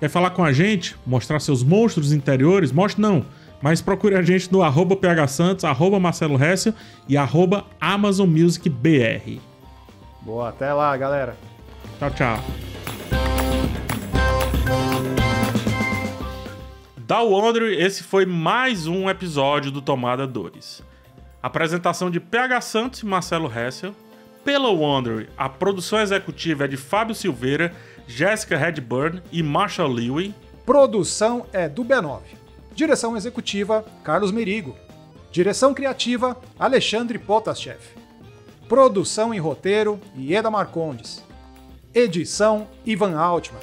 Quer falar com a gente? Mostrar seus monstros interiores? Mostre não, mas procure a gente no @phsantos, @marcelohessel e @AmazonMusicBR. Boa, até lá, galera. Tchau, tchau. Da Wondery, esse foi mais um episódio do Tomada 2. Apresentação de PH Santos e Marcelo Hessel. Pela Wondery, a produção executiva é de Fábio Silveira, Jéssica Redburn e Marshall Lewey. Produção é do B9. Direção executiva, Carlos Merigo. Direção criativa, Alexandre Potashev. Produção e roteiro, Ieda Marcondes. Edição, Ivan Altman.